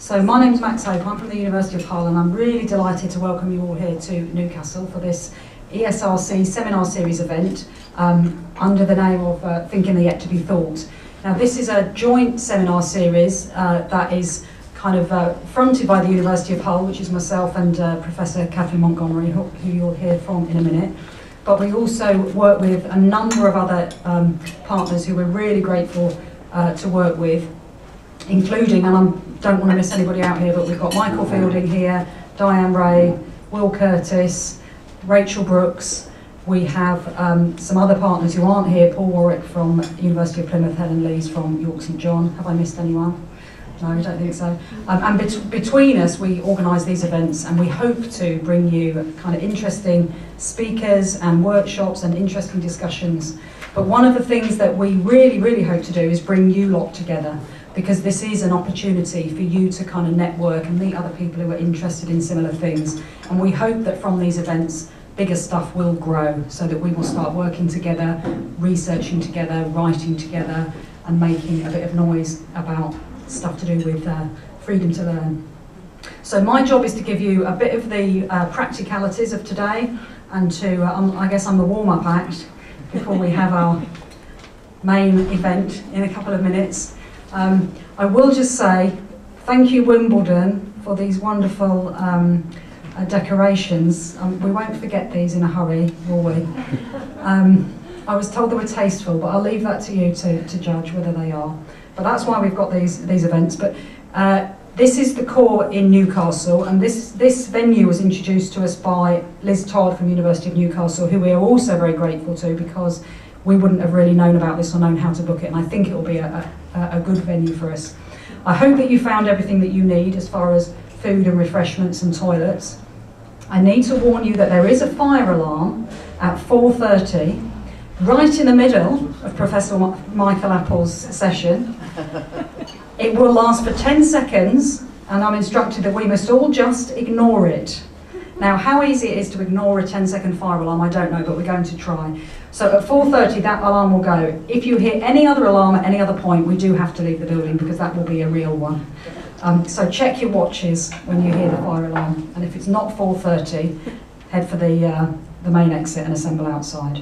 So my name's Max Hope, I'm from the University of Hull, and I'm really delighted to welcome you all here to Newcastle for this ESRC seminar series event under the name of Thinking the Yet to Be Thought. Now this is a joint seminar series that is kind of fronted by the University of Hull, which is myself and Professor Kathy Montgomery, who you'll hear from in a minute. But we also work with a number of other partners who we're really grateful to work with, including, and I don't want to miss anybody out here, but we've got Michael Fielding here, Diane Ray, Will Curtis, Rachel Brooks. We have some other partners who aren't here, Paul Warwick from University of Plymouth, Helen Lees from York St John. Have I missed anyone? No, I don't think so. And between us, we organise these events, and we hope to bring you kind of interesting speakers and workshops and interesting discussions. But one of the things that we really, really hope to do is bring you lot together, because this is an opportunity for you to kind of network and meet other people who are interested in similar things. And we hope that from these events, bigger stuff will grow, so that we will start working together, researching together, writing together, and making a bit of noise about stuff to do with freedom to learn. So my job is to give you a bit of the practicalities of today, and to, I guess I'm the warm-up act before we have our main event in a couple of minutes. I will just say thank you, Wimbledon, for these wonderful decorations. We won't forget these in a hurry, will we? I was told they were tasteful, but I'll leave that to you to judge whether they are. But that's why we've got these events. But this is the core in Newcastle, and this venue was introduced to us by Liz Todd from University of Newcastle, who we are also very grateful to, because we wouldn't have really known about this or known how to book it, and I think it will be a good venue for us. I hope that you found everything that you need as far as food and refreshments and toilets. I need to warn you that there is a fire alarm at 4:30, right in the middle of Professor Michael Apple's session. It will last for 10 seconds, and I'm instructed that we must all just ignore it. Now, how easy it is to ignore a 10-second fire alarm, I don't know, but we're going to try. So at 4:30, that alarm will go. If you hear any other alarm at any other point, we do have to leave the building, because that will be a real one. So check your watches when you hear the fire alarm, and if it's not 4:30, head for the main exit and assemble outside.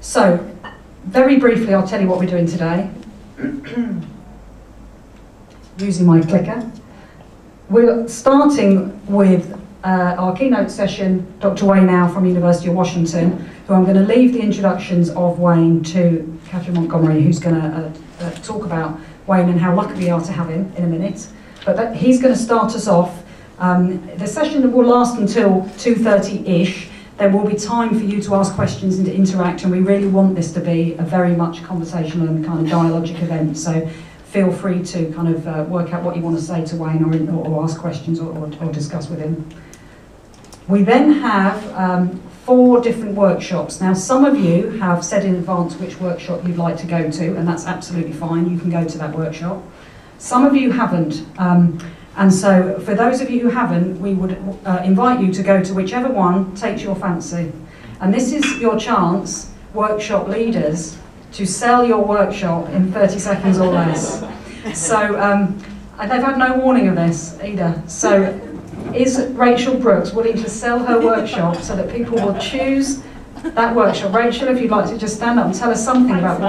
So, very briefly, I'll tell you what we're doing today. Using my clicker. We're starting with our keynote session, Dr. Wayne Au from University of Washington, who I'm going to leave the introductions of Wayne to Catherine Montgomery, who's going to talk about Wayne and how lucky we are to have him in a minute. But he's going to start us off. The session will last until 2:30-ish. There will be time for you to ask questions and to interact, and we really want this to be a very much conversational and kind of dialogic event, so feel free to kind of work out what you want to say to Wayne, or ask questions, or discuss with him. We then have four different workshops. Now, some of you have said in advance which workshop you'd like to go to, and that's absolutely fine, you can go to that workshop. Some of you haven't. And so, for those of you who haven't, we would invite you to go to whichever one takes your fancy. And this is your chance, workshop leaders, to sell your workshop in 30 seconds or less. So, they've had no warning of this either. So, is Rachel Brooks willing to sell her workshop so that people will choose that workshop? Rachel, if you'd like to just stand up and tell us something about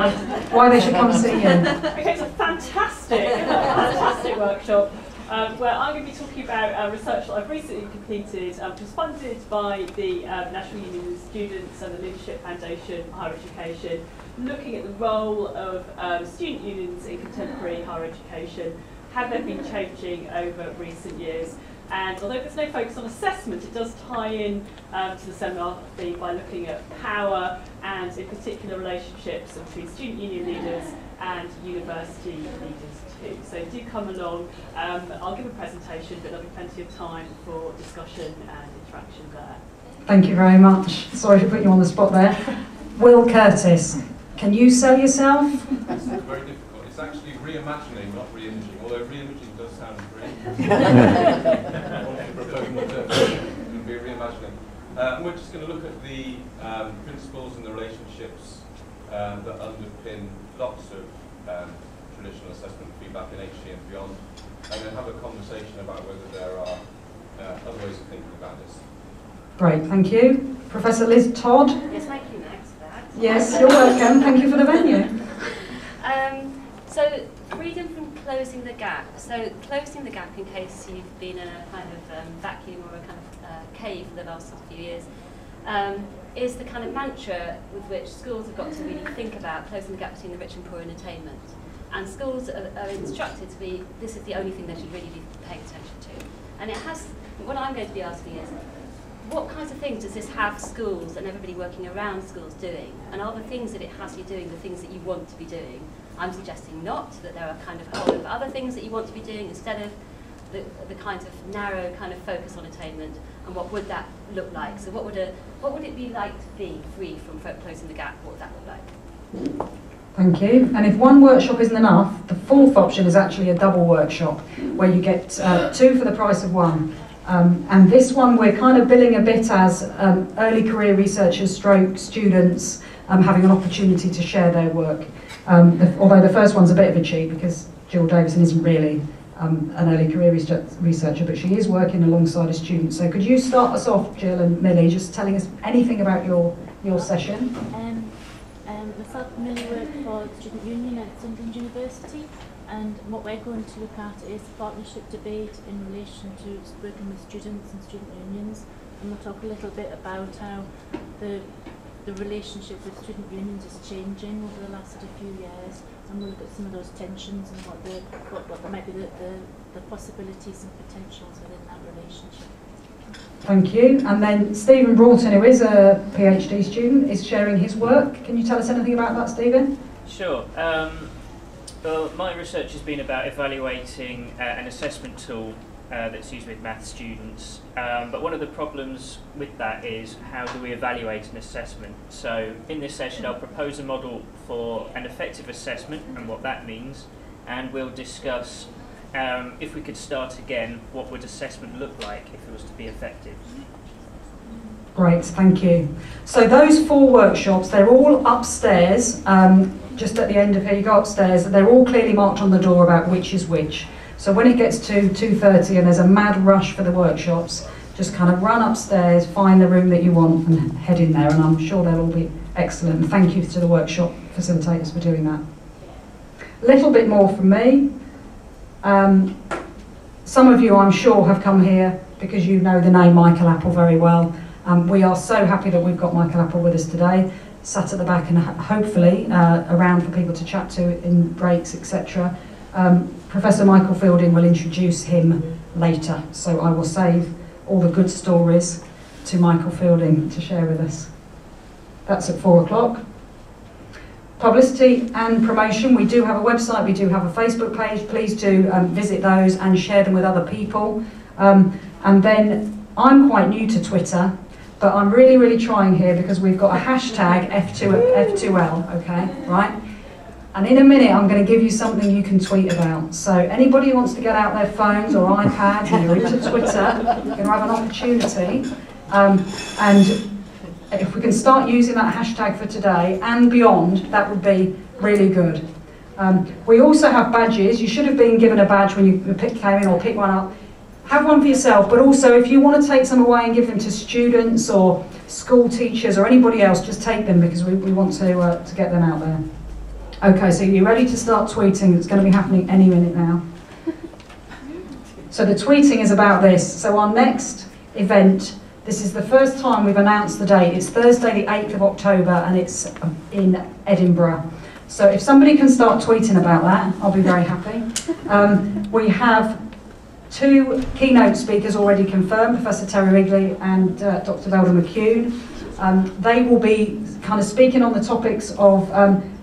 why they should come see you. Okay, it's a fantastic workshop. Where I'm going to be talking about research that I've recently completed, which was funded by the National Union of Students and the Leadership Foundation for Higher Education, looking at the role of student unions in contemporary higher education, how they've been changing over recent years. And although there's no focus on assessment, it does tie in to the seminar theme by looking at power and, in particular, relationships between student union leaders and university leaders. So do come along. I'll give a presentation, but there'll be plenty of time for discussion and interaction there. Thank you very much. Sorry to put you on the spot there. Will Curtis, can you sell yourself? It's very difficult. It's actually reimagining, not re-imaging, although re-imaging does sound great. It'll be reimagining. We're just going to look at the principles and the relationships that underpin lots of traditional assessment feedback in HE and beyond, and then have a conversation about whether there are other ways of thinking about this. Great, thank you. Professor Liz Todd. Yes, thank you, Max, for that. Yes, you're welcome. Thank you for the venue. So, freedom from closing the gap. So, closing the gap, in case you've been in a kind of vacuum or a kind of cave for the last few years, is the kind of mantra with which schools have got to really think about closing the gap between the rich and poor in attainment. And schools are instructed to be, this is the only thing they should really be paying attention to. And it has, what I'm going to be asking is, what kinds of things does this have schools and everybody working around schools doing? And are the things that it has you doing the things that you want to be doing? I'm suggesting not, that there are kind of a whole lot of other things that you want to be doing instead of the kind of narrow kind of focus on attainment, and what would that look like? So what would it be like to be free from closing the gap? What would that look like? Thank you. And if one workshop isn't enough, the fourth option is actually a double workshop where you get two for the price of one. And this one we're kind of billing a bit as early career researchers / students having an opportunity to share their work. Although the first one's a bit of a cheat because Jill Davison isn't really an early career researcher, but she is working alongside a student. So could you start us off, Jill and Millie, just telling us anything about your session? Myself and Millie work for the Student Union at Sunderland University, and what we're going to look at is partnership debate in relation to working with students and student unions. And we'll talk a little bit about how the relationship with student unions is changing over the last few years, and we'll look at some of those tensions and what might be the possibilities and potentials within that relationship. Thank you. And then Stephen Broughton, who is a PhD student, is sharing his work. Can you tell us anything about that, Stephen? Sure. Well, my research has been about evaluating an assessment tool that's used with maths students. But one of the problems with that is how do we evaluate an assessment? So in this session, I'll propose a model for an effective assessment and what that means. And we'll discuss if we could start again, what would assessment look like if it was to be effective? Great, thank you. So those four workshops, they're all upstairs, just at the end of here, you go upstairs, and they're all clearly marked on the door about which is which. So when it gets to 2:30 and there's a mad rush for the workshops, just kind of run upstairs, find the room that you want and head in there, and I'm sure they'll all be excellent. And thank you to the workshop facilitators for doing that. A little bit more from me. Some of you, I'm sure, have come here because you know the name Michael Apple very well. We are so happy that we've got Michael Apple with us today, sat at the back and hopefully around for people to chat to in breaks, etc. Professor Michael Fielding will introduce him later, so I will save all the good stories to Michael Fielding to share with us. That's at 4 o'clock. Publicity and promotion. We do have a website, we do have a Facebook page. Please do visit those and share them with other people. And then I'm quite new to Twitter, but I'm really, really trying here because we've got a hashtag F2L, okay, right? And in a minute, I'm going to give you something you can tweet about. So anybody who wants to get out their phones or iPads and you're into Twitter, you're going to have an opportunity. And if we can start using that hashtag for today and beyond, that would be really good. We also have badges. You should have been given a badge when you came in, or pick one up. Have one for yourself, but also if you want to take some away and give them to students or school teachers or anybody else, just take them because we want to get them out there. Okay, so you're ready to start tweeting. It's going to be happening any minute now. So the tweeting is about this. So our next event, this is the first time we've announced the date. It's Thursday the 8th of October and it's in Edinburgh. So if somebody can start tweeting about that, I'll be very happy. We have two keynote speakers already confirmed, Professor Terry Wrigley and Dr. Velda McCune. They will be kind of speaking on the topics of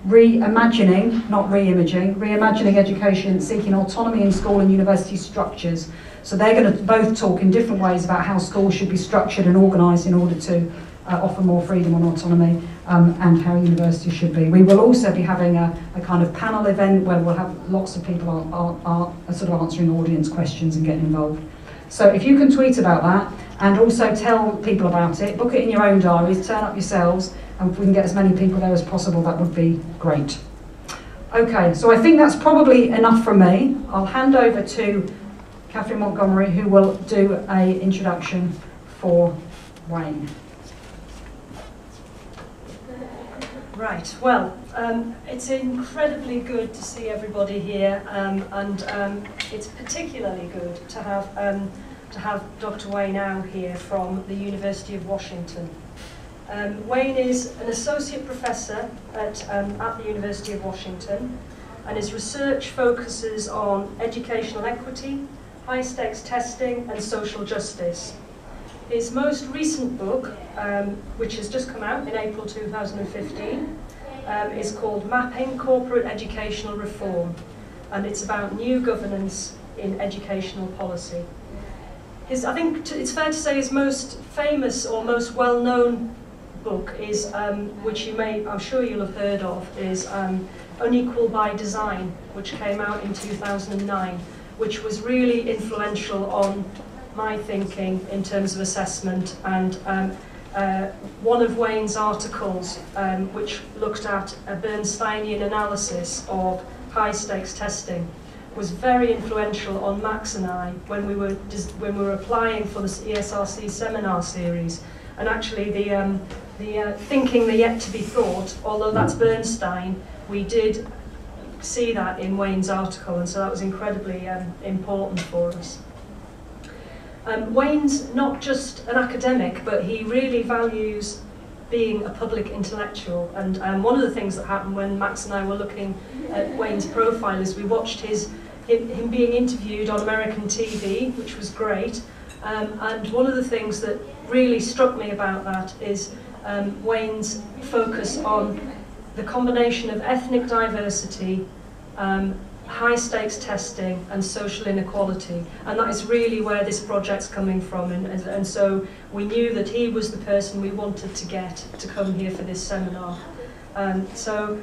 reimagining, not re-imaging, reimagining education, seeking autonomy in school and university structures. So they're going to both talk in different ways about how schools should be structured and organised in order to offer more freedom and autonomy, and how universities should be. We will also be having a kind of panel event where we'll have lots of people are sort of answering audience questions and getting involved. So if you can tweet about that and also tell people about it, book it in your own diaries, turn up yourselves, and if we can get as many people there as possible, that would be great. Okay, so I think that's probably enough from me. I'll hand over to Catherine Montgomery, who will do an introduction for Wayne. Right, well, it's incredibly good to see everybody here, it's particularly good to have Dr. Wayne Au here from the University of Washington. Wayne is an associate professor at the University of Washington, and his research focuses on educational equity, high-stakes testing and social justice. His most recent book, which has just come out in April 2015, is called Mapping Corporate Educational Reform, and it's about new governance in educational policy. I think it's fair to say his most famous or most well-known book is, which you may, I'm sure you'll have heard of, is Unequal by Design, which came out in 2009, which was really influential on my thinking in terms of assessment, and one of Wayne's articles which looked at a Bernsteinian analysis of high stakes testing was very influential on Max and I when we were applying for the ESRC seminar series. And actually the Thinking the Yet to Be Thought, although that's Bernstein, we did see that in Wayne's article, and so that was incredibly important for us. Wayne's not just an academic, but he really values being a public intellectual, and one of the things that happened when Max and I were looking at Wayne's profile is we watched him being interviewed on American TV, which was great, and one of the things that really struck me about that is Wayne's focus on the combination of ethnic diversity, high stakes testing and social inequality, and that is really where this project's coming from, and so we knew that he was the person we wanted to get to come here for this seminar. So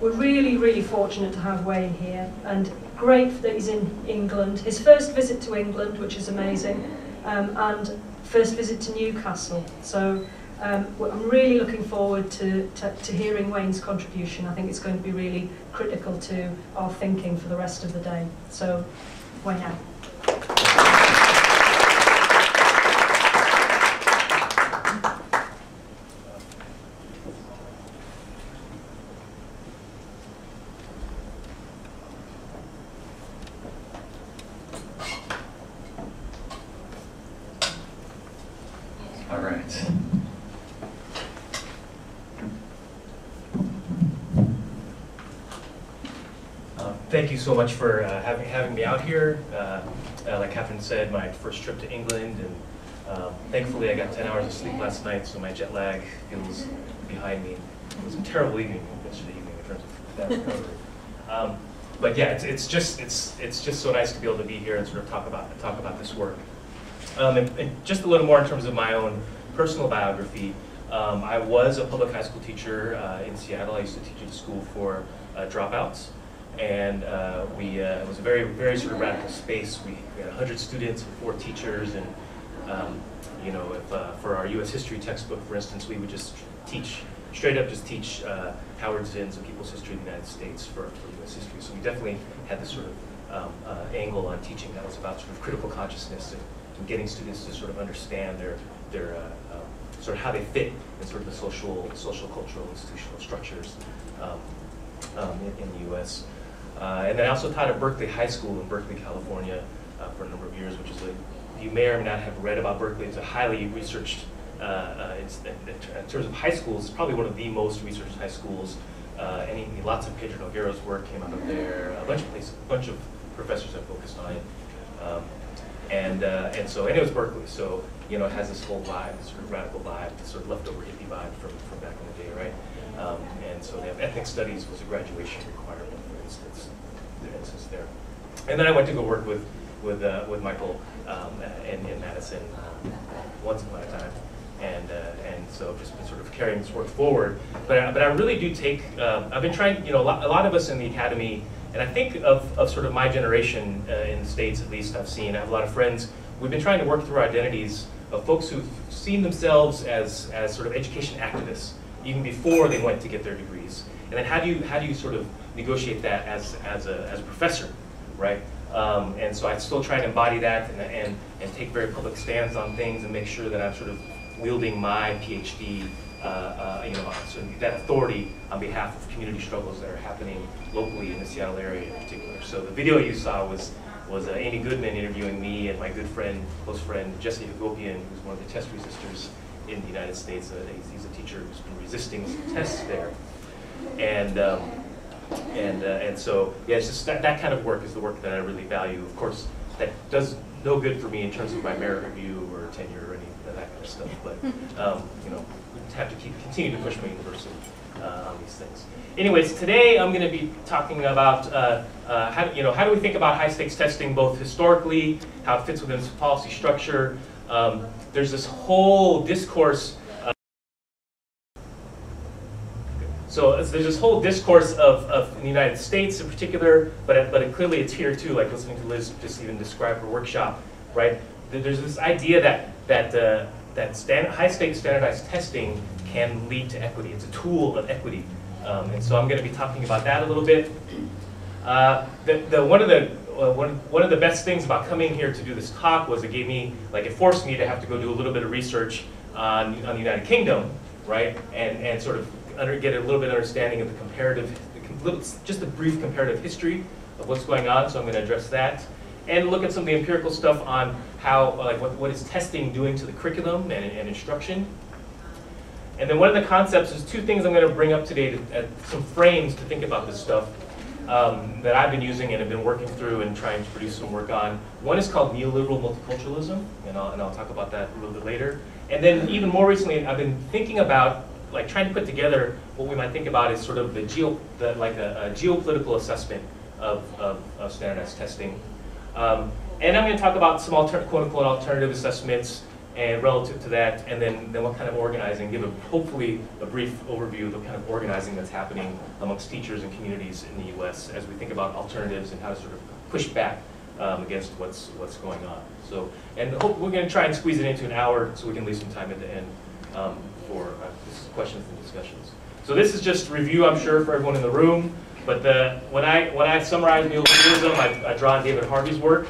we're really, really fortunate to have Wayne here, and great that he's in England, his first visit to England, which is amazing, and first visit to Newcastle, so I'm really looking forward to hearing Wayne's contribution. I think it's going to be really critical to our thinking for the rest of the day. So, Wayne Au. Thank you so much for having me out here. Like Catherine said, my first trip to England, and thankfully I got 10 hours of sleep last night, so my jet lag feels behind me. It was a terrible evening yesterday evening in terms of that recovery. But yeah, it's just so nice to be able to be here and sort of talk about this work. And just a little more in terms of my own personal biography. I was a public high school teacher in Seattle. I used to teach at a school for dropouts. And it was a very, very sort of radical space. We had 100 students and 4 teachers, and you know, if, for our U.S. history textbook, for instance, we would just teach straight up Howard Zinn's People's History of the United States for U.S. history. So we definitely had this sort of angle on teaching that was about sort of critical consciousness and getting students to sort of understand their sort of how they fit in sort of the social, cultural, institutional structures in the U.S. And then I also taught at Berkeley High School in Berkeley, California for a number of years, which is you may or may not have read about Berkeley. It's a highly researched, in terms of high schools, it's probably one of the most researched high schools. Lots of Pedro Nogueira's work came out of there. A bunch of professors have focused on it. And it was Berkeley, so you know, it has this whole vibe, this sort of radical vibe, this sort of leftover hippie vibe from back in the day, right? And so they have ethnic studies was a graduation requirement, for instance there. And then I went to go work with Michael in Madison once upon a time, and so I've just been sort of carrying this work forward. But I really do take. I've been trying. You know, a lot of us in the academy, and I think of sort of my generation in the States at least. I have a lot of friends. We've been trying to work through our identities of folks who've seen themselves as sort of education activists even before they went to get their degrees. And then how do you sort of negotiate that as a professor, right? And so I still try and embody that and take very public stands on things and make sure that I'm sort of wielding my PhD, you know, sort of that authority on behalf of community struggles that are happening locally in the Seattle area in particular. So the video you saw was Amy Goodman interviewing me and my good friend, close friend, Jesse Hagopian, who's one of the test resistors in the United States. He's a teacher who's been resisting some tests there. And so, yeah, it's just that kind of work is the work that I really value. Of course, that does no good for me in terms of my merit review or tenure or any of that kind of stuff, but, you know, have to continue to push my university on these things. Anyways, today I'm going to be talking about how do we think about high-stakes testing, both historically, how it fits within policy structure. There's this whole discourse. There's this whole discourse of in the United States in particular, but clearly it's here too. Like listening to Liz just even describe her workshop, right? There's this idea that high-stakes standardized testing can lead to equity. It's a tool of equity. And so I'm going to be talking about that a little bit. One of the best things about coming here to do this talk was it forced me to have to go do a little bit of research on the United Kingdom, right? And sort of get a little bit of understanding of the just a brief comparative history of what's going on. So I'm going to address that. And look at some of the empirical stuff on how, like, what is testing doing to the curriculum and instruction. And then one of the concepts is two things I'm going to bring up today, some frames to think about this stuff that I've been using and have been working through and trying to produce some work on. One is called neoliberal multiculturalism, and I'll talk about that a little bit later. And then even more recently, I've been thinking about, like, trying to put together what we might think about is sort of a geopolitical assessment of standardized testing. And I'm going to talk about some quote-unquote alternative assessments and relative to that, and then what kind of organizing, give hopefully a brief overview of the kind of organizing that's happening amongst teachers and communities in the U.S. as we think about alternatives and how to sort of push back against what's going on. So, and we're going to try and squeeze it into an hour so we can leave some time at the end for questions and discussions. So this is just review, I'm sure, for everyone in the room. But when I summarize neoliberalism, I draw on David Harvey's work,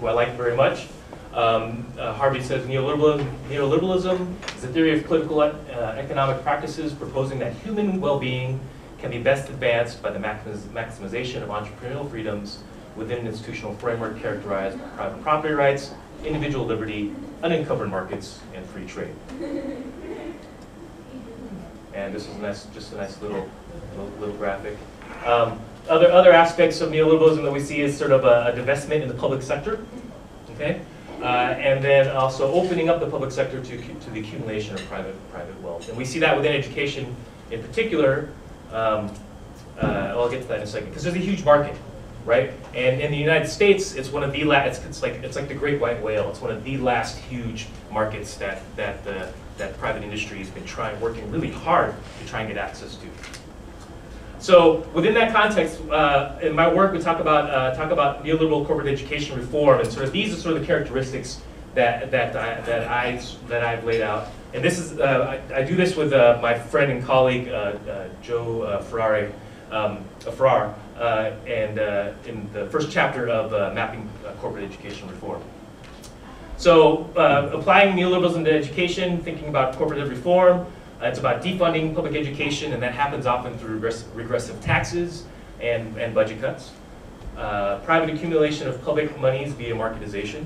who I like very much. Harvey says neoliberalism is a theory of political economic practices proposing that human well-being can be best advanced by the maximization of entrepreneurial freedoms within an institutional framework characterized by private property rights, individual liberty, unencumbered markets, and free trade. And this is just a nice little graphic. Other aspects of neoliberalism that we see is sort of a divestment in the public sector, okay, and then also opening up the public sector to the accumulation of private wealth, and we see that within education in particular. I'll get to that in a second because there's a huge market, right? And in the United States, it's one of the last. It's like the great white whale. It's one of the last huge markets that private industry has been working really hard to try and get access to. So within that context, in my work, we talk about neoliberal corporate education reform, and sort of these are sort of the characteristics that I've laid out. And this is I do this with my friend and colleague Joe Farrar, and in the first chapter of Mapping Corporate Education Reform. So applying neoliberalism to education, thinking about corporate reform. It's about defunding public education, and that happens often through regressive taxes and budget cuts. Private accumulation of public monies via marketization.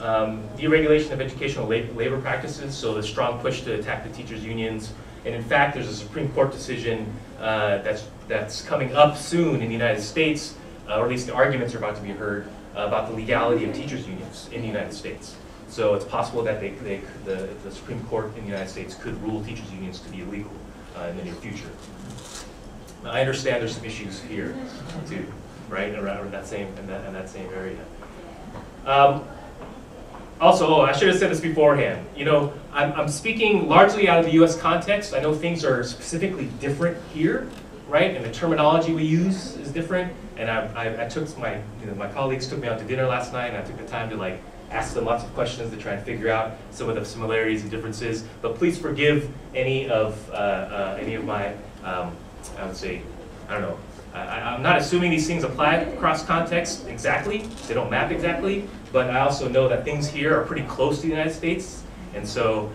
Deregulation of educational labor practices, so the strong push to attack the teachers' unions. And in fact, there's a Supreme Court decision that's coming up soon in the United States, or at least the arguments are about to be heard, about the legality of teachers' unions in the United States. So it's possible that the Supreme Court in the United States could rule teachers' unions to be illegal in the near future. Now, I understand there's some issues here too, right, around that same area. I should have said this beforehand. You know, I'm speaking largely out of the U.S. context. I know things are specifically different here, right, and the terminology we use is different. And I took my colleagues took me out to dinner last night, and I took the time to ask them lots of questions to try and figure out some of the similarities and differences. But please forgive any of my, I would say, I don't know. I'm not assuming these things apply across contexts exactly. They don't map exactly, but I also know that things here are pretty close to the United States, and so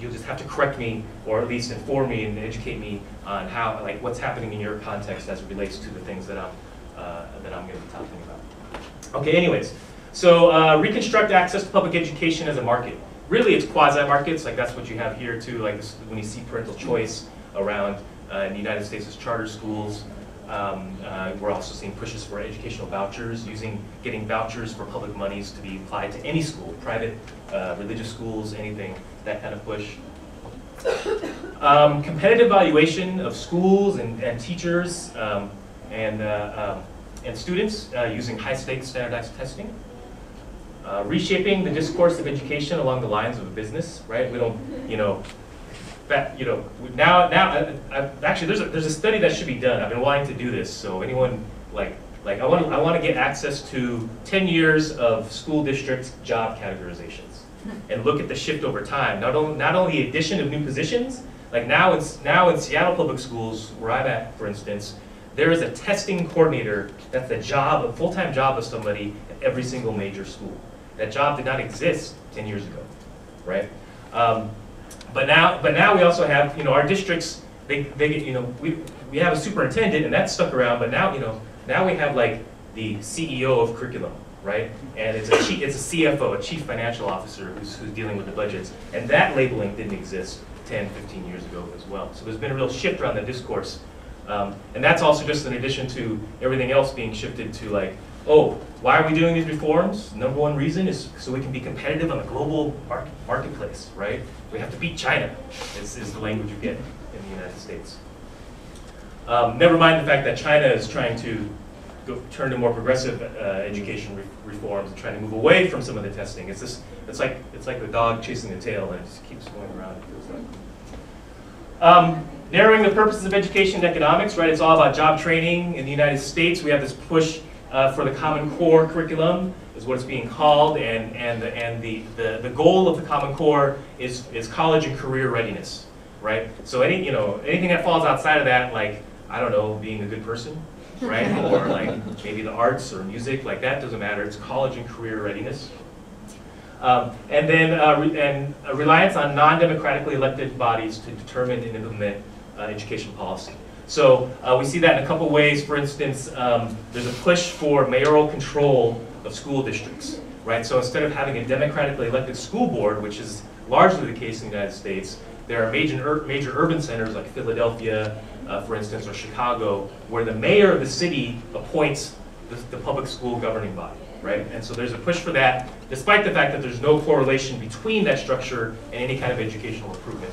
you'll just have to correct me, or at least inform me and educate me on how, like, what's happening in your context as it relates to the things that I'm going to be talking about. Okay, anyways, so reconstruct access to public education as a market. Really, it's quasi-markets, like that's what you have here too, like this, when you see parental choice around in the United States as charter schools. We're also seeing pushes for educational vouchers, getting vouchers for public monies to be applied to any school, private, religious schools, anything, that kind of push. Competitive evaluation of schools and teachers and students using high-stakes standardized testing. Reshaping the discourse of education along the lines of a business, right? We don't, actually, there's a study that should be done. I've been wanting to do this. So anyone, I want to get access to 10 years of school district job categorizations and look at the shift over time. Not only the addition of new positions, like now in Seattle Public Schools, where I'm at, for instance, there is a testing coordinator. That's the job, a full-time job of somebody at every single major school. That job did not exist 10 years ago, right? But now we also have, our districts, we have a superintendent, and that's stuck around, but now, now we have like the CEO of curriculum, right? And it's a CFO, a chief financial officer who's dealing with the budgets, and that labeling didn't exist 10, 15 years ago as well. So there's been a real shift around the discourse. And that's also just in addition to everything else being shifted to like, oh, why are we doing these reforms? Number one reason is so we can be competitive on the global marketplace, right? We have to beat China, is the language you get in the United States. Never mind the fact that China is trying to turn to more progressive education reforms, and trying to move away from some of the testing. It's like the dog chasing the tail, and it just keeps going around, it feels like. Narrowing the purposes of education and economics, right? It's all about job training. In the United States, we have this push for the Common Core curriculum, is what it's being called, and the goal of the Common Core is college and career readiness, right? So anything that falls outside of that, like, I don't know, being a good person, right? Or like maybe the arts or music, like that doesn't matter. It's college and career readiness, and a reliance on non-democratically elected bodies to determine and implement education policy. So we see that in a couple ways. For instance, there's a push for mayoral control of school districts, right? So instead of having a democratically elected school board, which is largely the case in the United States, there are major urban centers like Philadelphia, for instance, or Chicago, where the mayor of the city appoints the public school governing body, right? And so there's a push for that, despite the fact that there's no correlation between that structure and any kind of educational improvement.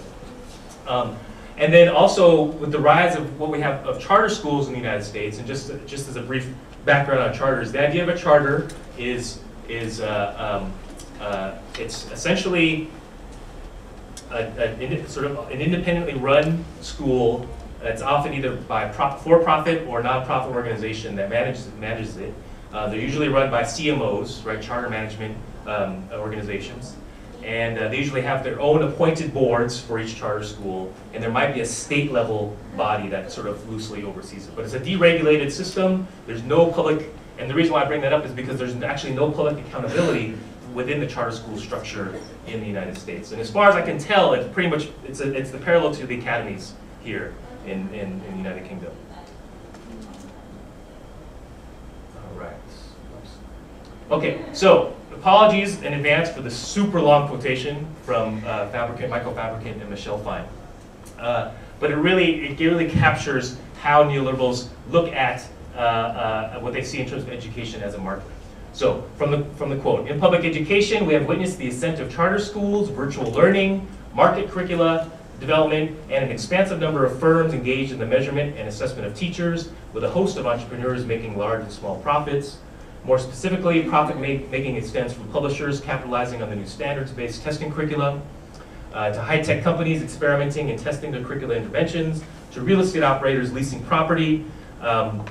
And then also with the rise of what we have of charter schools in the United States, and just as a brief background on charters, the idea of a charter is essentially sort of an independently run school. It's often either by for-profit or non-profit organization that manages it. They're usually run by CMOs, right, charter management organizations. And they usually have their own appointed boards for each charter school, and there might be a state-level body that sort of loosely oversees it. But it's a deregulated system. There's no public, and the reason why I bring that up is because there's actually no public accountability within the charter school structure in the United States. And as far as I can tell, it's pretty much, it's the parallel to the academies here in the United Kingdom. All right. Okay, so. Apologies in advance for the super long quotation from Michael Fabricant and Michelle Fine, but it really captures how neoliberals look at what they see in terms of education as a market. So from the quote, in public education, we have witnessed the ascent of charter schools, virtual learning, market curricula development, and an expansive number of firms engaged in the measurement and assessment of teachers, with a host of entrepreneurs making large and small profits. More specifically, profit-making extends from publishers capitalizing on the new standards-based testing curriculum, to high-tech companies experimenting and testing their curricular interventions, to real estate operators leasing property, to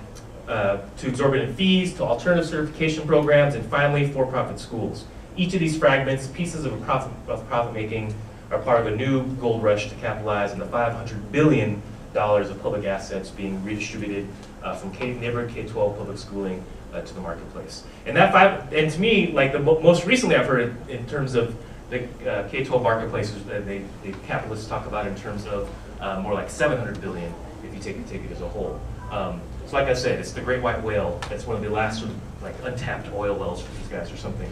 exorbitant fees, to alternative certification programs, and finally, for-profit schools. Each of these fragments, pieces of profit-making, are part of a new gold rush to capitalize on the $500 billion of public assets being redistributed from neighborhood K-12 public schooling to the marketplace. And that and to me, like the most recently I've heard in terms of the K-12 marketplaces that the capitalists talk about in terms of more like 700 billion if you take it as a whole. So like I said, it's the great white whale. That's one of the last sort of like untapped oil wells for these guys or something.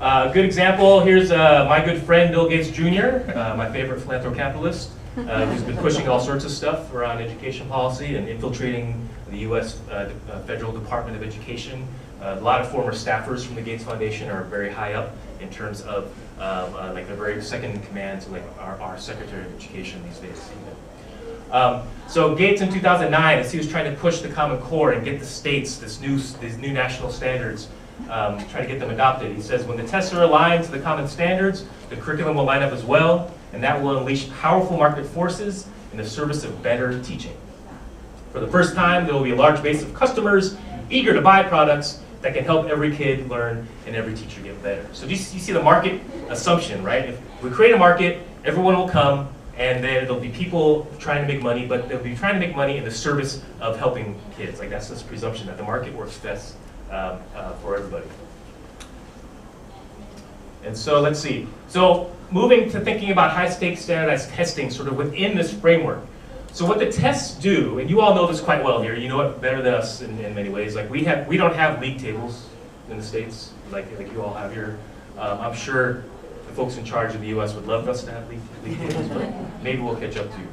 A good example, here's my good friend Bill Gates Jr., my favorite philanthrocapitalist, who's been pushing all sorts of stuff around education policy and infiltrating the US Federal Department of Education. A lot of former staffers from the Gates Foundation are very high up in terms of like the very second in command to like our Secretary of Education these days. So Gates in 2009, as he was trying to push the Common Core and get the states these new national standards, try to get them adopted. He says, when the tests are aligned to the common standards, the curriculum will line up as well, and that will unleash powerful market forces in the service of better teaching. For the first time, there will be a large base of customers eager to buy products that can help every kid learn and every teacher get better. So you see the market assumption, right? If we create a market, everyone will come, and then there'll be people trying to make money, but they'll be trying to make money in the service of helping kids. Like that's this presumption that the market works best for everybody. And so let's see. So moving to thinking about high-stakes standardized testing sort of within this framework. So what the tests do, and you all know this quite well here, you know it better than us in many ways. Like we don't have league tables in the States, like you all have here. I'm sure the folks in charge of the US would love us to have league tables, but maybe we'll catch up to you.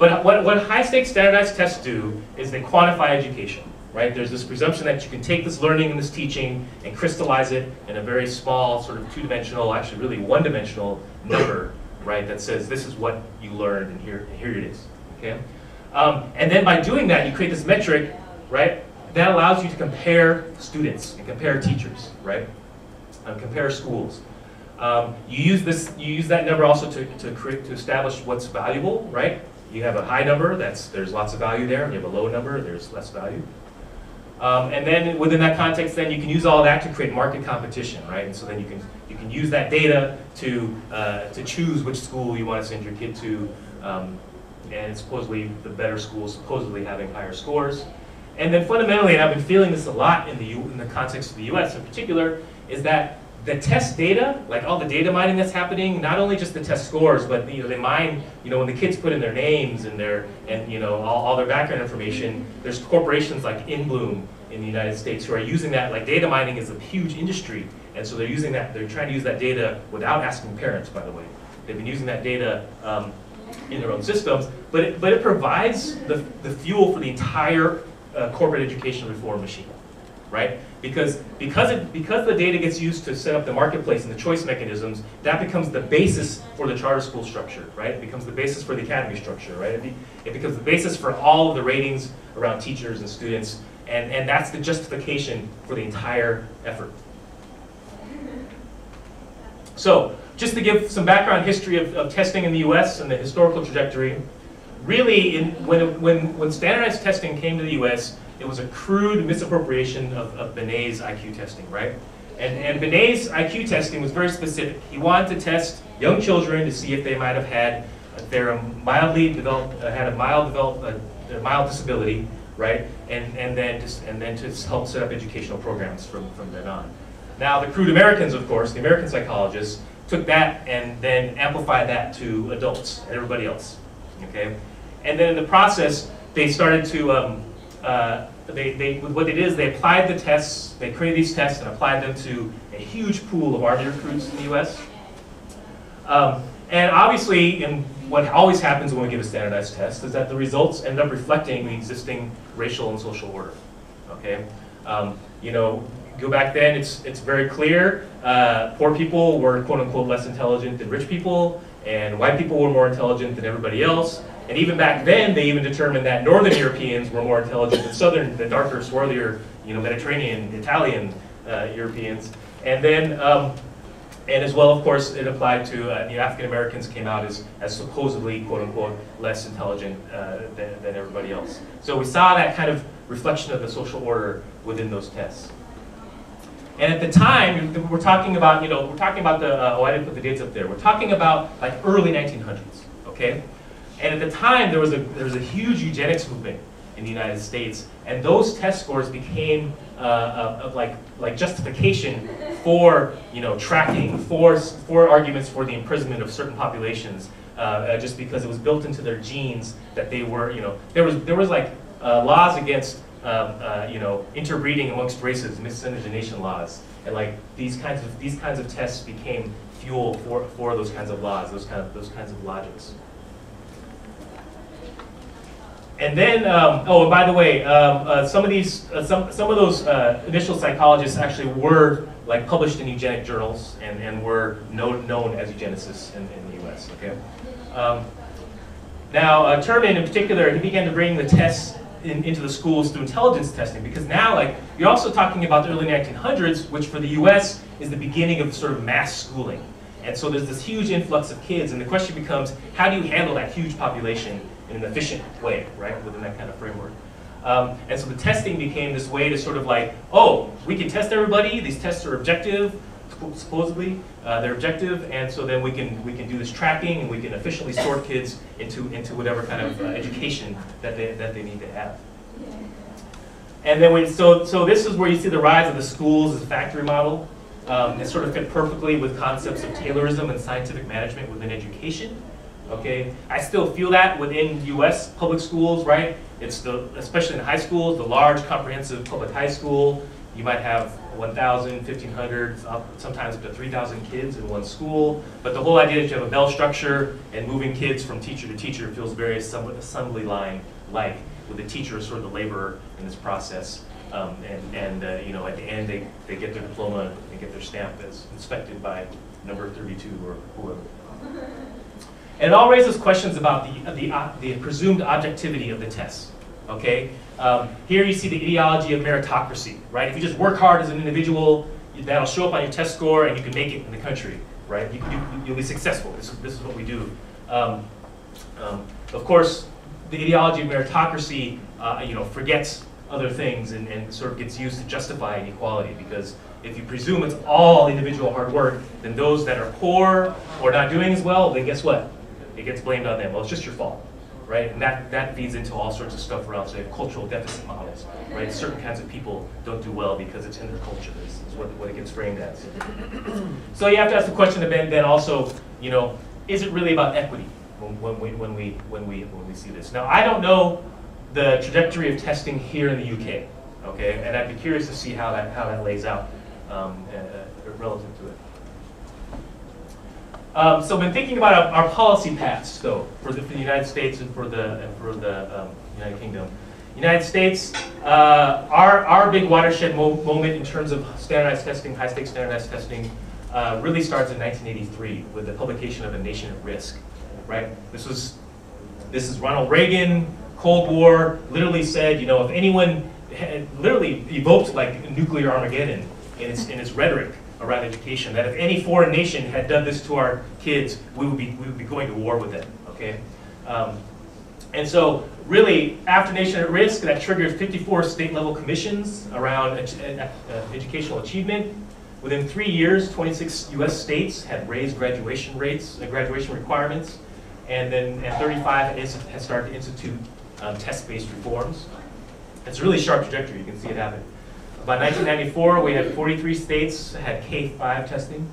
But what high-stakes standardized tests do is they quantify education. Right? There's this presumption that you can take this learning and this teaching and crystallize it in a very small sort of two-dimensional, actually really one-dimensional number, right? That says this is what you learned and here it is, okay? And then by doing that, you create this metric, right? That allows you to compare students and compare teachers, right? And compare schools. You use that number also to establish what's valuable, right? You have a high number, there's lots of value there. You have a low number, there's less value. And then within that context, then you can use all that to create market competition, right? And so then you can use that data to choose which school you want to send your kid to, and supposedly the better schools supposedly having higher scores. And then fundamentally, and I've been feeling this a lot in the context of the U.S. in particular, is that the test data, like all the data mining that's happening, not only just the test scores, but they mine, when the kids put in their names and all their background information, there's corporations like InBloom in the United States who are using that, like data mining is a huge industry, and so they're trying to use that data without asking parents, by the way. They've been using that data in their own systems, but it provides the fuel for the entire corporate education reform machine. Right? Because the data gets used to set up the marketplace and the choice mechanisms, that becomes the basis for the charter school structure, right? It becomes the basis for the academy structure, right? It becomes the basis for all of the ratings around teachers and students, and that's the justification for the entire effort. So, just to give some background history of testing in the US and the historical trajectory, really, when standardized testing came to the US, it was a crude misappropriation of Binet's IQ testing, right? And Binet's IQ testing was very specific. He wanted to test young children to see if they might have had a mild disability, right? And then to help set up educational programs from then on. Now the crude Americans, of course, the American psychologists took that and then amplified that to adults and everybody else, okay? And then in the process, they started to what they did is they applied the tests, they created these tests and applied them to a huge pool of Army recruits in the U.S. And obviously, and what always happens when we give a standardized test is that the results end up reflecting the existing racial and social order. Okay, go back then, it's very clear. Poor people were quote unquote less intelligent than rich people, and white people were more intelligent than everybody else. And even back then, they even determined that Northern Europeans were more intelligent than Southern, the darker, swarthier, Mediterranean, Italian Europeans. And then, and as well, of course, it applied to African Americans came out as supposedly, quote unquote, less intelligent than everybody else. So we saw that kind of reflection of the social order within those tests. And at the time, we're talking about, we're talking about the, oh, I didn't put the dates up there. We're talking about like early 1900s, okay? And at the time, there was a huge eugenics movement in the United States, and those test scores became like justification for, you know, tracking, for arguments for the imprisonment of certain populations, just because it was built into their genes that they were, you know, there was like laws against you know, interbreeding amongst races, miscegenation laws, and like these kinds of tests became fuel for those kinds of laws, those kinds of logics. And then, oh, and by the way, some of these, some of those initial psychologists actually were like published in eugenic journals and were known as eugenicists in the U.S. Okay. Now, Terman in particular, he began to bring the tests into the schools through intelligence testing, because now, like, you're also talking about the early 1900s, which for the U.S. is the beginning of sort of mass schooling, and so there's this huge influx of kids, and the question becomes, how do you handle that huge population in an efficient way, right, within that kind of framework? And so the testing became this way to sort of like, oh, we can test everybody, these tests are objective, supposedly, they're objective, and so then we can do this tracking, and we can efficiently sort kids into whatever kind of education that they need to have. And then so this is where you see the rise of the schools as a factory model. It sort of fit perfectly with concepts of Taylorism and scientific management within education. Okay, I still feel that within U.S. public schools, right? It's especially in high schools, the large comprehensive public high school. You might have 1,000, 1,500, sometimes up to 3,000 kids in one school. But the whole idea that you have a bell structure and moving kids from teacher to teacher feels very assembly line-like, with the teacher as sort of the laborer in this process. And you know, at the end, they get their diploma and get their stamp as inspected by number 32 or whoever. And it all raises questions about the presumed objectivity of the tests, okay? Here you see the ideology of meritocracy, right? If you just work hard as an individual, that'll show up on your test score and you can make it in the country, right? You'll be successful. This is what we do. Of course, the ideology of meritocracy, you know, forgets other things and sort of gets used to justify inequality, because if you presume it's all individual hard work, then those that are poor or not doing as well, then guess what? It gets blamed on them. Well, it's just your fault, right? And that feeds into all sorts of stuff around, so you have cultural deficit models, right? Certain kinds of people don't do well because it's in their culture, is what it gets framed as. So you have to ask the question then also, you know, is it really about equity when we see this? Now, I don't know the trajectory of testing here in the UK, okay? And I'd be curious to see how that lays out relative to it. So when thinking about our policy paths, though, for the United States and for the United Kingdom, United States, our big watershed moment in terms of standardized testing, high-stakes standardized testing, really starts in 1983 with the publication of A Nation at Risk. Right? This is Ronald Reagan, Cold War, literally said, you know, if anyone literally evoked like nuclear Armageddon in its rhetoric around education, that if any foreign nation had done this to our kids, we would be going to war with them, okay? And so really, after Nation at Risk, that triggered 54 state-level commissions around educational achievement. Within 3 years, 26 US states had raised graduation requirements, and then at 35 had started to institute test-based reforms. It's a really sharp trajectory, you can see it happen. By 1994, we had 43 states that had K-5 testing.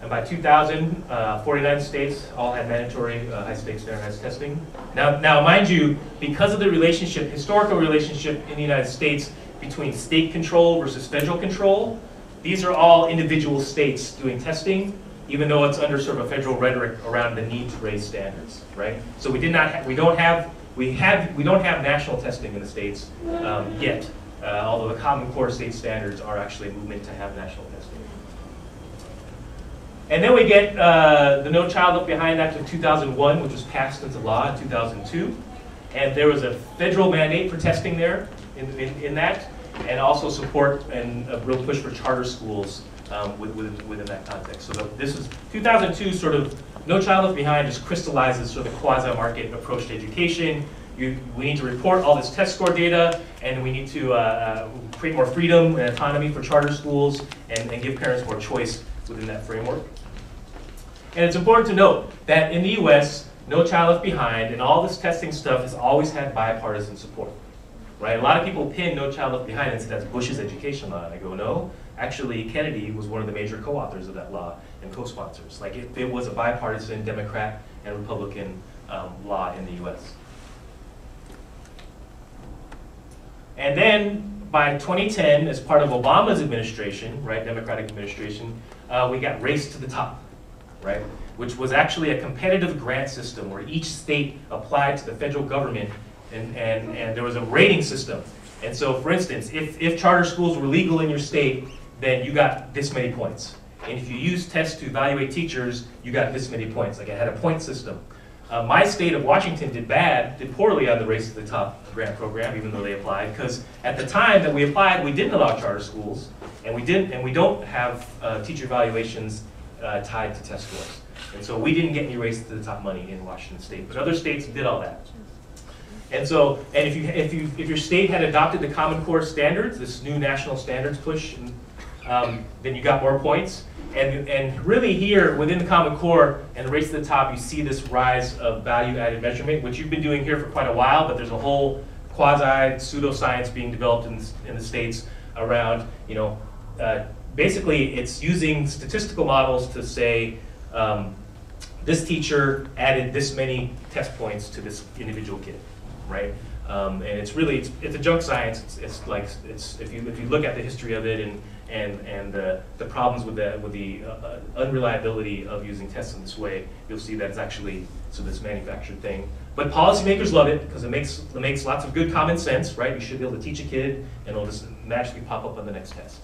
And by 2000, 49 states all had mandatory high-stakes standardized testing. Now, mind you, because of the relationship, historical relationship in the United States between state control versus federal control, these are all individual states doing testing, even though it's under sort of a federal rhetoric around the need to raise standards, right? So we don't have national testing in the states yet. Although the Common Core state standards are actually a movement to have national testing. And then we get the No Child Left Behind Act of 2001, which was passed into law in 2002. And there was a federal mandate for testing there in that, and also support and a real push for charter schools within that context. So this is 2002, sort of No Child Left Behind just crystallizes sort of the quasi-market approach to education. We need to report all this test score data, and we need to create more freedom and autonomy for charter schools and give parents more choice within that framework. And it's important to note that in the US, No Child Left Behind, and all this testing stuff has always had bipartisan support, right? A lot of people pin No Child Left Behind and say that's Bush's education law, and I go, no, actually Kennedy was one of the major co-authors of that law and co-sponsors. Like it was a bipartisan Democrat and Republican law in the US. And then by 2010, as part of Obama's administration, right, Democratic administration, we got Race to the Top, right? Which was actually a competitive grant system where each state applied to the federal government and there was a rating system. And so for instance, if charter schools were legal in your state, then you got this many points. And if you used tests to evaluate teachers, you got this many points. Like it had a point system. My state of Washington did poorly on the Race to the Top grant program, even though they applied, because at the time that we applied, we didn't allow charter schools, and we don't have teacher evaluations tied to test scores. And so we didn't get any Race to the Top money in Washington state, but other states did all that. And so, and if your state had adopted the Common Core standards, this new national standards push, then you got more points. And really here, within the Common Core and the Race to the Top, you see this rise of value-added measurement, which you've been doing here for quite a while, but there's a whole quasi-pseudoscience being developed in the states around, you know, basically it's using statistical models to say, this teacher added this many test points to this individual kid, right? And it's really, it's a junk science. If you look at the history of it and the problems with the unreliability of using tests in this way, you'll see that it's actually this manufactured thing. But policymakers love it because it makes lots of good common sense, right? You should be able to teach a kid, and it'll just magically pop up on the next test.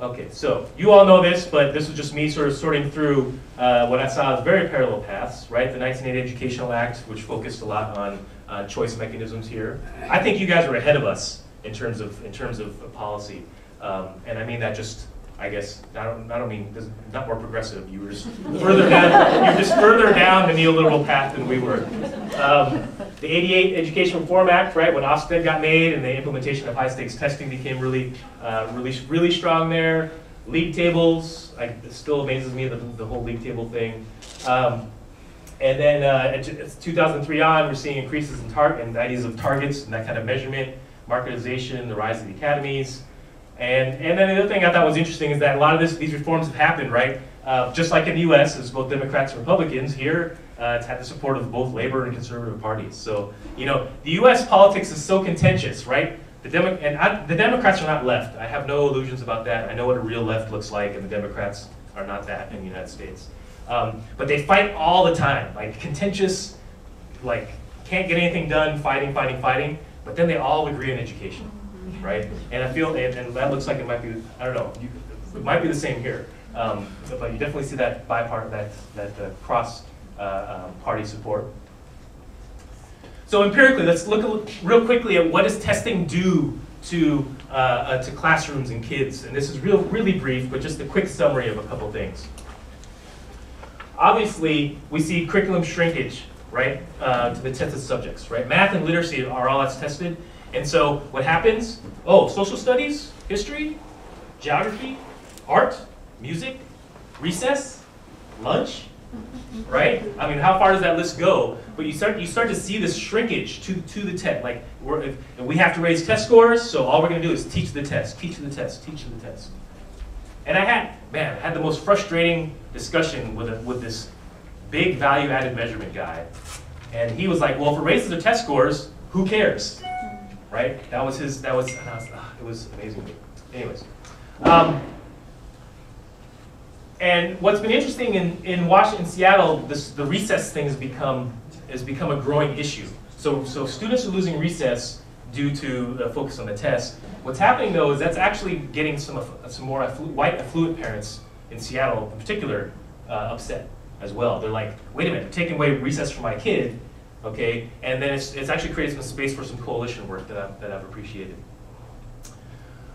Okay, so you all know this, but this is just me sort of sorting through what I saw as very parallel paths, right? The 1980 Educational Act, which focused a lot on choice mechanisms here. I think you guys were ahead of us in terms of policy, and I mean that just, I guess, I don't mean this, not more progressive. You were just further down, you're just further down the neoliberal path than we were. The 1988 Education Reform Act, right, when Ofsted got made and the implementation of high-stakes testing became really strong there. League tables, it still amazes me, the whole league table thing. And then it's 2003 on, we're seeing increases in ideas of targets and that kind of measurement, marketization, the rise of the academies. And then the other thing I thought was interesting is that a lot of these reforms have happened, right? Just like in the U.S., it's both Democrats and Republicans. Here, it's had the support of both Labor and Conservative parties. So, you know, the U.S. politics is so contentious, right? The Democrats are not left. I have no illusions about that. I know what a real left looks like, and the Democrats are not that in the United States. But they fight all the time, like contentious, like can't get anything done, fighting. But then they all agree on education, right? And I feel, and that looks like it might be, I don't know, it might be the same here. But you definitely see that that cross party support. So empirically, let's look real quickly at what does testing do to classrooms and kids. And this is really brief, but just a quick summary of a couple things. Obviously, we see curriculum shrinkage, right, to the tested subjects, right? Math and literacy are all that's tested. And so what happens? Oh, social studies, history, geography, art, music, recess, lunch, right? I mean, how far does that list go? But you start to see this shrinkage to the test. Like we have to raise test scores, so all we're going to do is teach the test, teach the test, teach the test. And I had the most frustrating discussion with this big value-added measurement guy, and he was like, "Well, if it raises the test scores, who cares?" Right? It was amazing. Anyways. And what's been interesting in Washington, Seattle, the recess thing has become a growing issue. So students are losing recess due to the focus on the test. What's happening though is that's actually getting some more white affluent parents in Seattle, in particular, upset as well. They're like, wait a minute, you're taking away recess from my kid, okay? And then it's actually created some space for some coalition work that I've appreciated.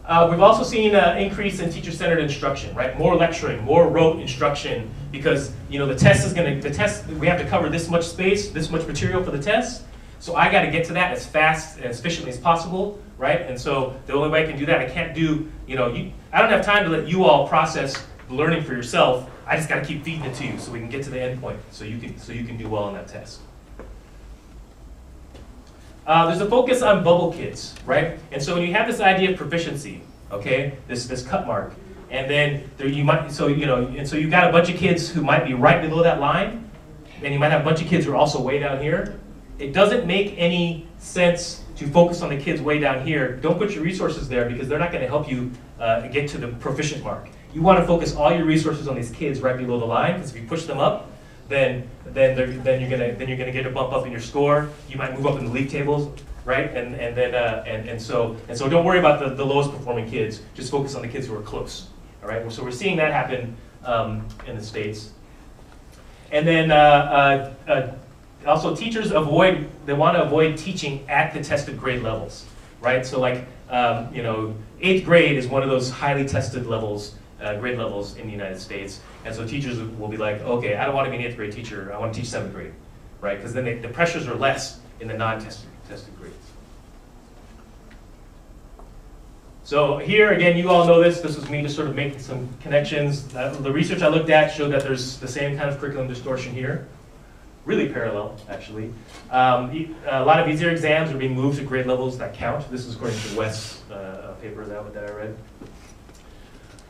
We've also seen an increase in teacher-centered instruction, right? More lecturing, more rote instruction, because you know the test. We have to cover this much space, this much material for the test. So I got to get to that as fast and as efficiently as possible, right? And so the only way I can do that, I can't do, you know, I don't have time to let you all process learning for yourself, I just got to keep feeding it to you so we can get to the end point, so you can do well on that test. There's a focus on bubble kids, right? And so when you have this idea of proficiency, okay, this cut mark, and then there you might, so you got a bunch of kids who might be right below that line, and you might have a bunch of kids who are also way down here. It doesn't make any sense to focus on the kids way down here. Don't put your resources there because they're not going to help you get to the proficient mark. You want to focus all your resources on these kids right below the line, because if you push them up, then you're gonna get a bump up in your score. You might move up in the league tables, right? And so don't worry about the lowest performing kids. Just focus on the kids who are close. All right. So we're seeing that happen in the States. And then also teachers avoid. They want to avoid teaching at the tested grade levels, right? So like eighth grade is one of those highly tested levels. Grade levels in the United States, and so teachers will be like, okay, I don't want to be an 8th grade teacher, I want to teach 7th grade, right? Because then the pressures are less in the non-tested grades. So here, again, you all know this, this was me just sort of making some connections. The research I looked at showed that there's the same kind of curriculum distortion here, really parallel, actually. A lot of easier exams are being moved to grade levels that count. This is according to West's paper that I read.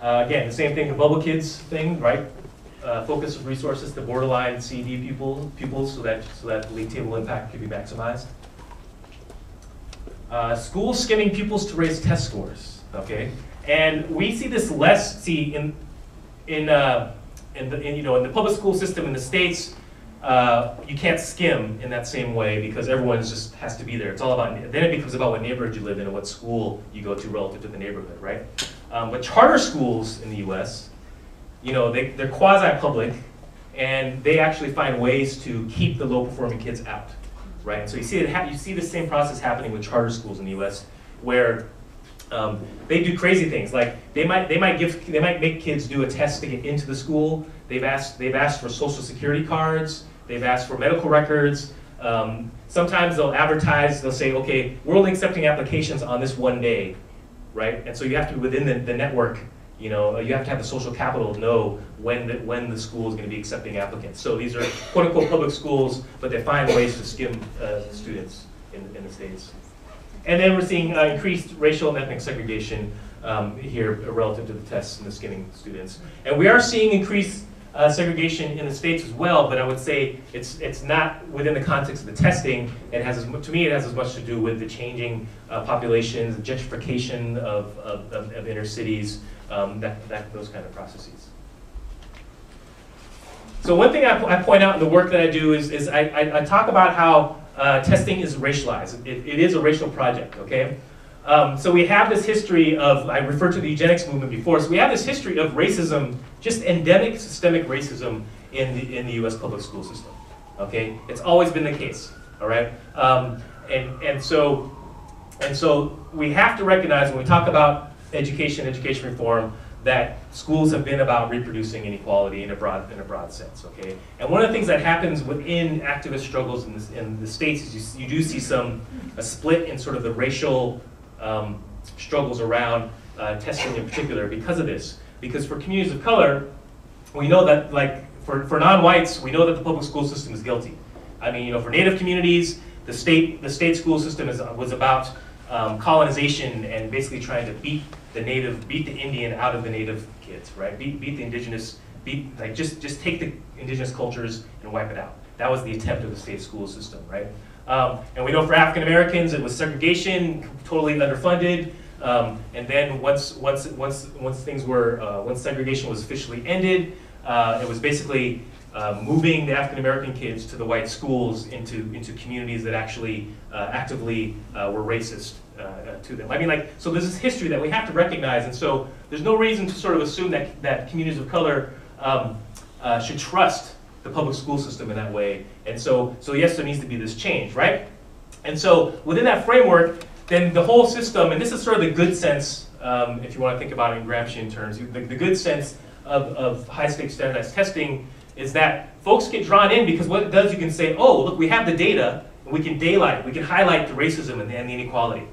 Again, the same thing, the bubble kids thing, right? Focus of resources to borderline CD pupils so that league table impact could be maximized. School skimming pupils to raise test scores, okay? And we see this less, in the public school system in the States, you can't skim in that same way because everyone just has to be there. It's all about, then it becomes about what neighborhood you live in and what school you go to relative to the neighborhood, right? But charter schools in the U.S., they're quasi-public, and they actually find ways to keep the low-performing kids out, right? And so you see the same process happening with charter schools in the U.S. where they do crazy things, like they might make kids do a test to get into the school. They've asked for social security cards. They've asked for medical records. Sometimes they'll advertise. They'll say, "Okay, we're only accepting applications on this one day," right? And so you have to be within the network. You have to have the social capital to know when the school is going to be accepting applicants. So these are quote unquote public schools, but they find ways to skim students in the States. And then we're seeing increased racial and ethnic segregation here relative to the tests and the skimming students. And we are seeing increased segregation in the States as well, but I would say it's not within the context of the testing. To me, it has as much to do with the changing populations, the gentrification of inner cities, those kind of processes. So one thing I point out in the work that I do is I talk about how testing is racialized. It is a racial project, okay? So we have this history of, I referred to the eugenics movement before, so we have this history of racism, just endemic systemic racism in the U.S. public school system, okay? It's always been the case, all right? And so we have to recognize when we talk about education reform, that schools have been about reproducing inequality in a broad sense, okay? And one of the things that happens within activist struggles in the States is you do see a split in sort of the racial struggles around testing in particular because of this. Because for communities of color, we know that, like, for non-whites, we know that the public school system is guilty. I mean, for Native communities, the state school system was about colonization and basically trying to beat the Indian out of the Native kids, right? Beat the indigenous, just take the indigenous cultures and wipe it out. That was the attempt of the state school system, right? And we know for African Americans, it was segregation, totally underfunded. And then once segregation was officially ended, it was basically moving the African American kids to the white schools into communities that actually actively were racist to them. I mean, like, so there's this history that we have to recognize, and so there's no reason to sort of assume that communities of color should trust the public school system in that way. And so yes, there needs to be this change, right? And so within that framework, then the whole system, and this is sort of the good sense, if you want to think about it in Gramscian terms, the good sense of high-stakes standardized testing is that folks get drawn in because what it does, you can say, oh, look, we have the data, and we can highlight the racism and the inequality,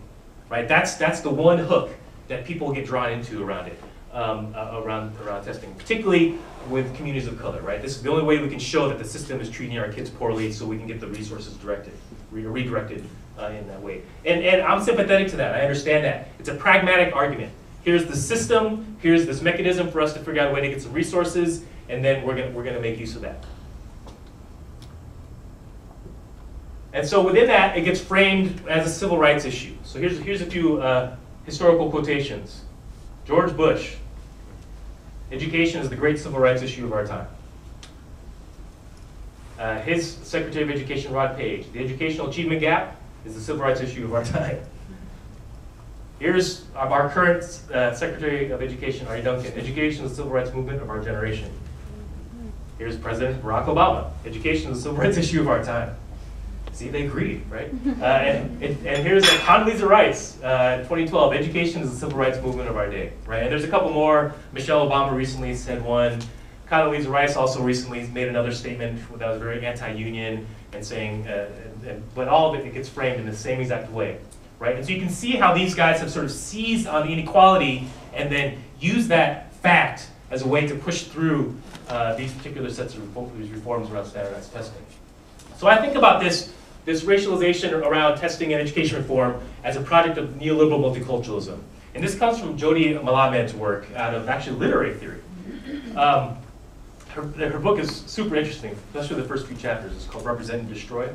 right? That's the one hook that people get drawn into around it. around testing, particularly with communities of color, right? This is the only way we can show that the system is treating our kids poorly, so we can get the resources directed, redirected in that way. And I'm sympathetic to that. I understand that. It's a pragmatic argument. Here's the system. Here's this mechanism for us to figure out a way to get some resources, and then we're gonna make use of that. And so within that, it gets framed as a civil rights issue. So here's a few historical quotations. George Bush, education is the great civil rights issue of our time. His Secretary of Education, Rod Page, the educational achievement gap is the civil rights issue of our time. Here's our current Secretary of Education, R.E. Duncan, education is the civil rights movement of our generation. Here's President Barack Obama, education is the civil rights issue of our time. See, they agreed, right? And here's Condoleezza Rice, 2012, education is the civil rights movement of our day, right? And there's a couple more. Michelle Obama recently said one. Condoleezza Rice also recently made another statement that was very anti-union and saying, but all of it gets framed in the same exact way, right? And so you can see how these guys have sort of seized on the inequality and then used that fact as a way to push through these particular sets of reforms around standardized testing. So I think about this racialization around testing and education reform as a project of neoliberal multiculturalism. And this comes from Jodi Malamed's work out of actually literary theory. Her book is super interesting, especially the first few chapters. It's called Represent and Destroy.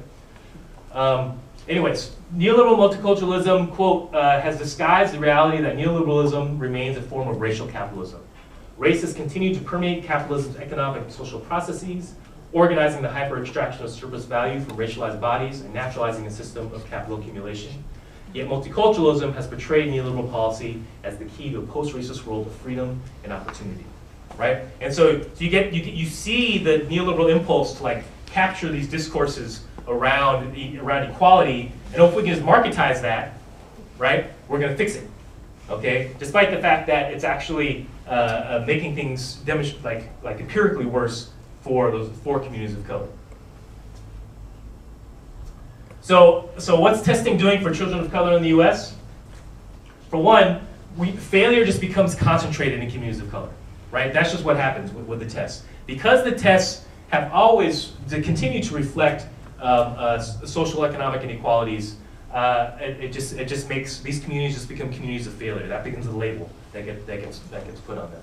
Anyways, neoliberal multiculturalism, quote, has disguised the reality that neoliberalism remains a form of racial capitalism. Races continue to permeate capitalism's economic and social processes, organizing the hyper-extraction of surplus value from racialized bodies and naturalizing a system of capital accumulation. Yet multiculturalism has portrayed neoliberal policy as the key to a post-racist world of freedom and opportunity, right? And so you see the neoliberal impulse to like capture these discourses around equality, and if we can just marketize that, right, we're going to fix it, okay? Despite the fact that it's actually making things like empirically worse for those four communities of color. So what's testing doing for children of color in the U.S.? For one, failure just becomes concentrated in communities of color, right? That's just what happens with the tests. Because the tests have always continue to reflect social economic inequalities, it just makes these communities just become communities of failure. That becomes the label that gets put on them.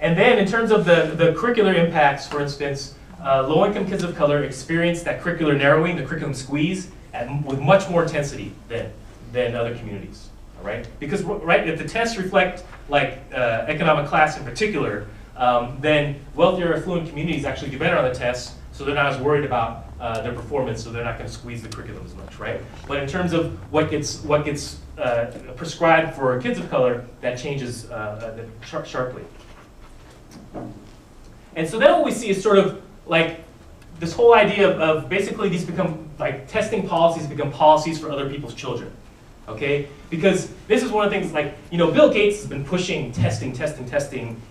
And then in terms of the curricular impacts, for instance, low-income kids of color experience that curricular narrowing, the curriculum squeeze, with much more intensity than other communities, all right? Because, right, if the tests reflect like economic class in particular, then wealthier, affluent communities actually do better on the tests, so they're not as worried about their performance, so they're not going to squeeze the curriculum as much, right? But in terms of what gets prescribed for kids of color, that changes sharply. And so then what we see is sort of like this whole idea of basically these become like testing policies become policies for other people's children, okay? Because this is one of the things like, you know, Bill Gates has been pushing testing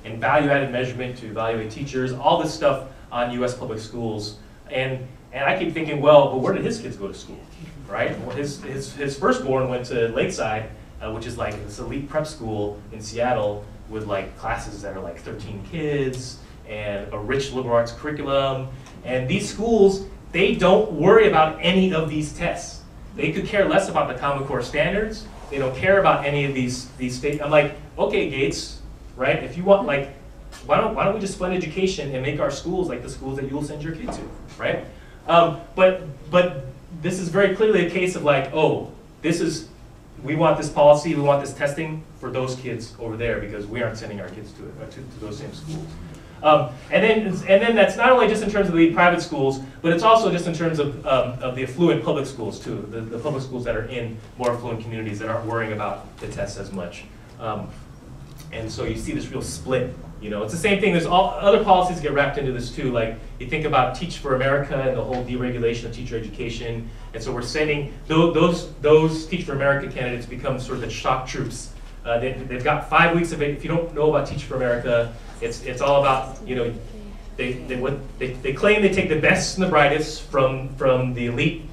and value-added measurement to evaluate teachers, all this stuff on US public schools. And I keep thinking, well, but where did his kids go to school, right? Well, his firstborn went to Lakeside, which is like this elite prep school in Seattle with like classes that are like 13 kids and a rich liberal arts curriculum. And these schools, they don't worry about any of these tests. They could care less about the Common Core standards. They don't care about any of these states. I'm like, okay, Gates, right? If you want, like, why don't we just split education and make our schools like the schools that you'll send your kid to, right? But this is very clearly a case of like, oh, we want this policy, we want this testing for those kids over there because we aren't sending our kids to those same schools. And then that's not only just in terms of the private schools, but it's also just in terms of the affluent public schools too, the public schools that are in more affluent communities that aren't worrying about the tests as much. And so you see this real split. You know, it's the same thing. There's all other policies get wrapped into this too. Like you think about Teach for America and the whole deregulation of teacher education. And so we're sending those Teach for America candidates become sort of the shock troops. They've got 5 weeks of it. If you don't know about Teach for America, it's all about, you know, they claim they take the best and the brightest from the elite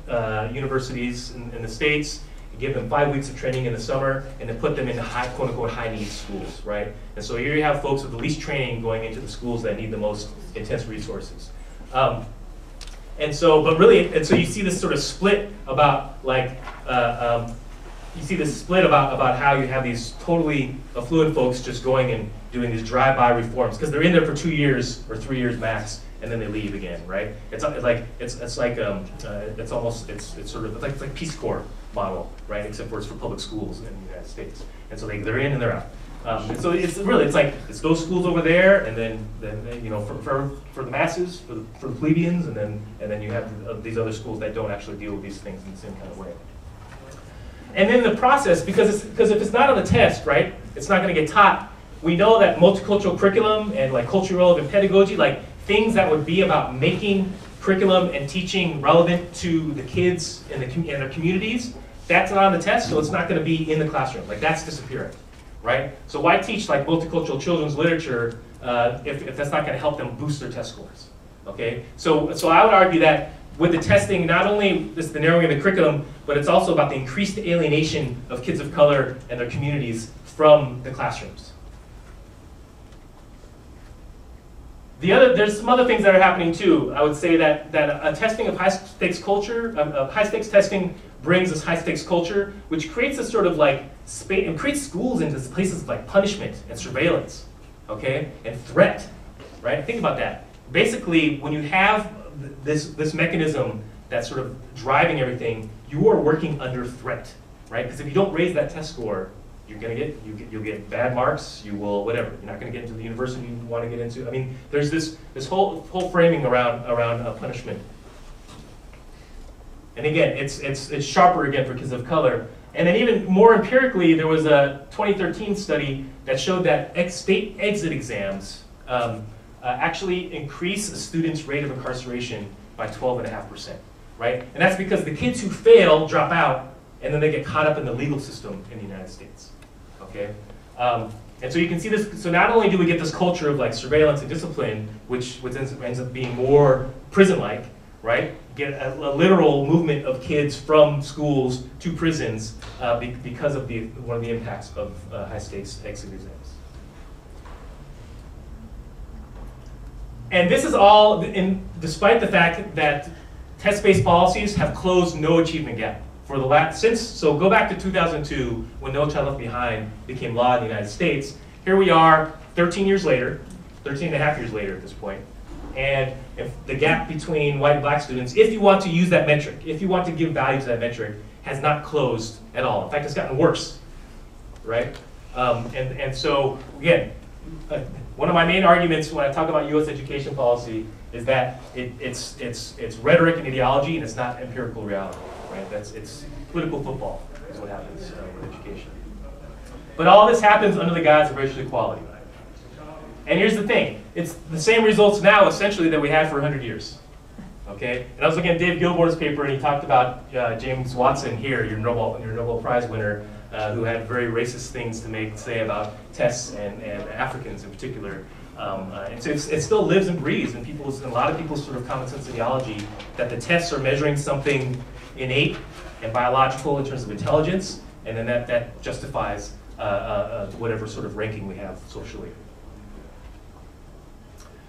universities in the states, give them 5 weeks of training in the summer, and then put them into high, quote unquote, high need schools, right? And so here you have folks with the least training going into the schools that need the most intense resources. And so you see this sort of split about like, you see this split about how you have these totally affluent folks just going and doing these drive-by reforms because they're in there for 2 years or 3 years max, and then they leave again, right? It's like Peace Corps model, right? Except for it's for public schools in the United States, and so they're in and they're out. And so it's those schools over there, and then you know for the masses, for the plebeians, and then you have these other schools that don't actually deal with these things in the same kind of way. And then the process, because if it's not on the test, right, it's not going to get taught. We know that multicultural curriculum and like culturally relevant pedagogy, like things that would be about making curriculum and teaching relevant to the kids and their communities, that's not on the test, so it's not going to be in the classroom. Like that's disappearing, right? So why teach like multicultural children's literature if that's not going to help them boost their test scores? Okay, so I would argue that. With the testing, not only is the narrowing of the curriculum, but it's also about the increased alienation of kids of color and their communities from the classrooms. There's some other things that are happening too. I would say that a testing of high-stakes culture, of high-stakes testing brings this high-stakes culture, which creates a sort of like space, and creates schools into places of like punishment and surveillance, okay, and threat, right? Think about that. Basically, when you have this mechanism that's sort of driving everything, you are working under threat, right? Because if you don't raise that test score, you're gonna you'll get bad marks. You will whatever. You're not gonna get into the university you want to get into. I mean, there's this whole framing around punishment. And again, it's sharper again for kids of color. And then even more empirically, there was a 2013 study that showed that state exit exams. Actually increase a student's rate of incarceration by 12.5%, right? And that's because the kids who fail drop out, and then they get caught up in the legal system in the United States, okay? And so you can see this, so not only do we get this culture of like surveillance and discipline, which ends up being more prison-like, right? Get a literal movement of kids from schools to prisons because of one of the impacts of high-stakes exit exams. And this is all, despite the fact that test-based policies have closed no achievement gap for the so go back to 2002 when No Child Left Behind became law in the United States. Here we are 13 years later, 13 and a half years later at this point, and if the gap between white and black students, if you want to use that metric, if you want to give value to that metric, has not closed at all. In fact, it's gotten worse, right? And so, again, one of my main arguments when I talk about U.S. education policy is that it's rhetoric and ideology, and it's not empirical reality, right? It's political football is what happens with education. But all this happens under the guise of racial equality. And here's the thing. It's the same results now, essentially, that we had for 100 years, okay? And I was looking at Dave Gilmore's paper, and he talked about James Watson here, your Nobel Prize winner, who had very racist things to say about tests and Africans in particular. And so it still lives and breathes in people's, in a lot of people's sort of common sense ideology that the tests are measuring something innate and biological in terms of intelligence, and then that justifies whatever sort of ranking we have socially.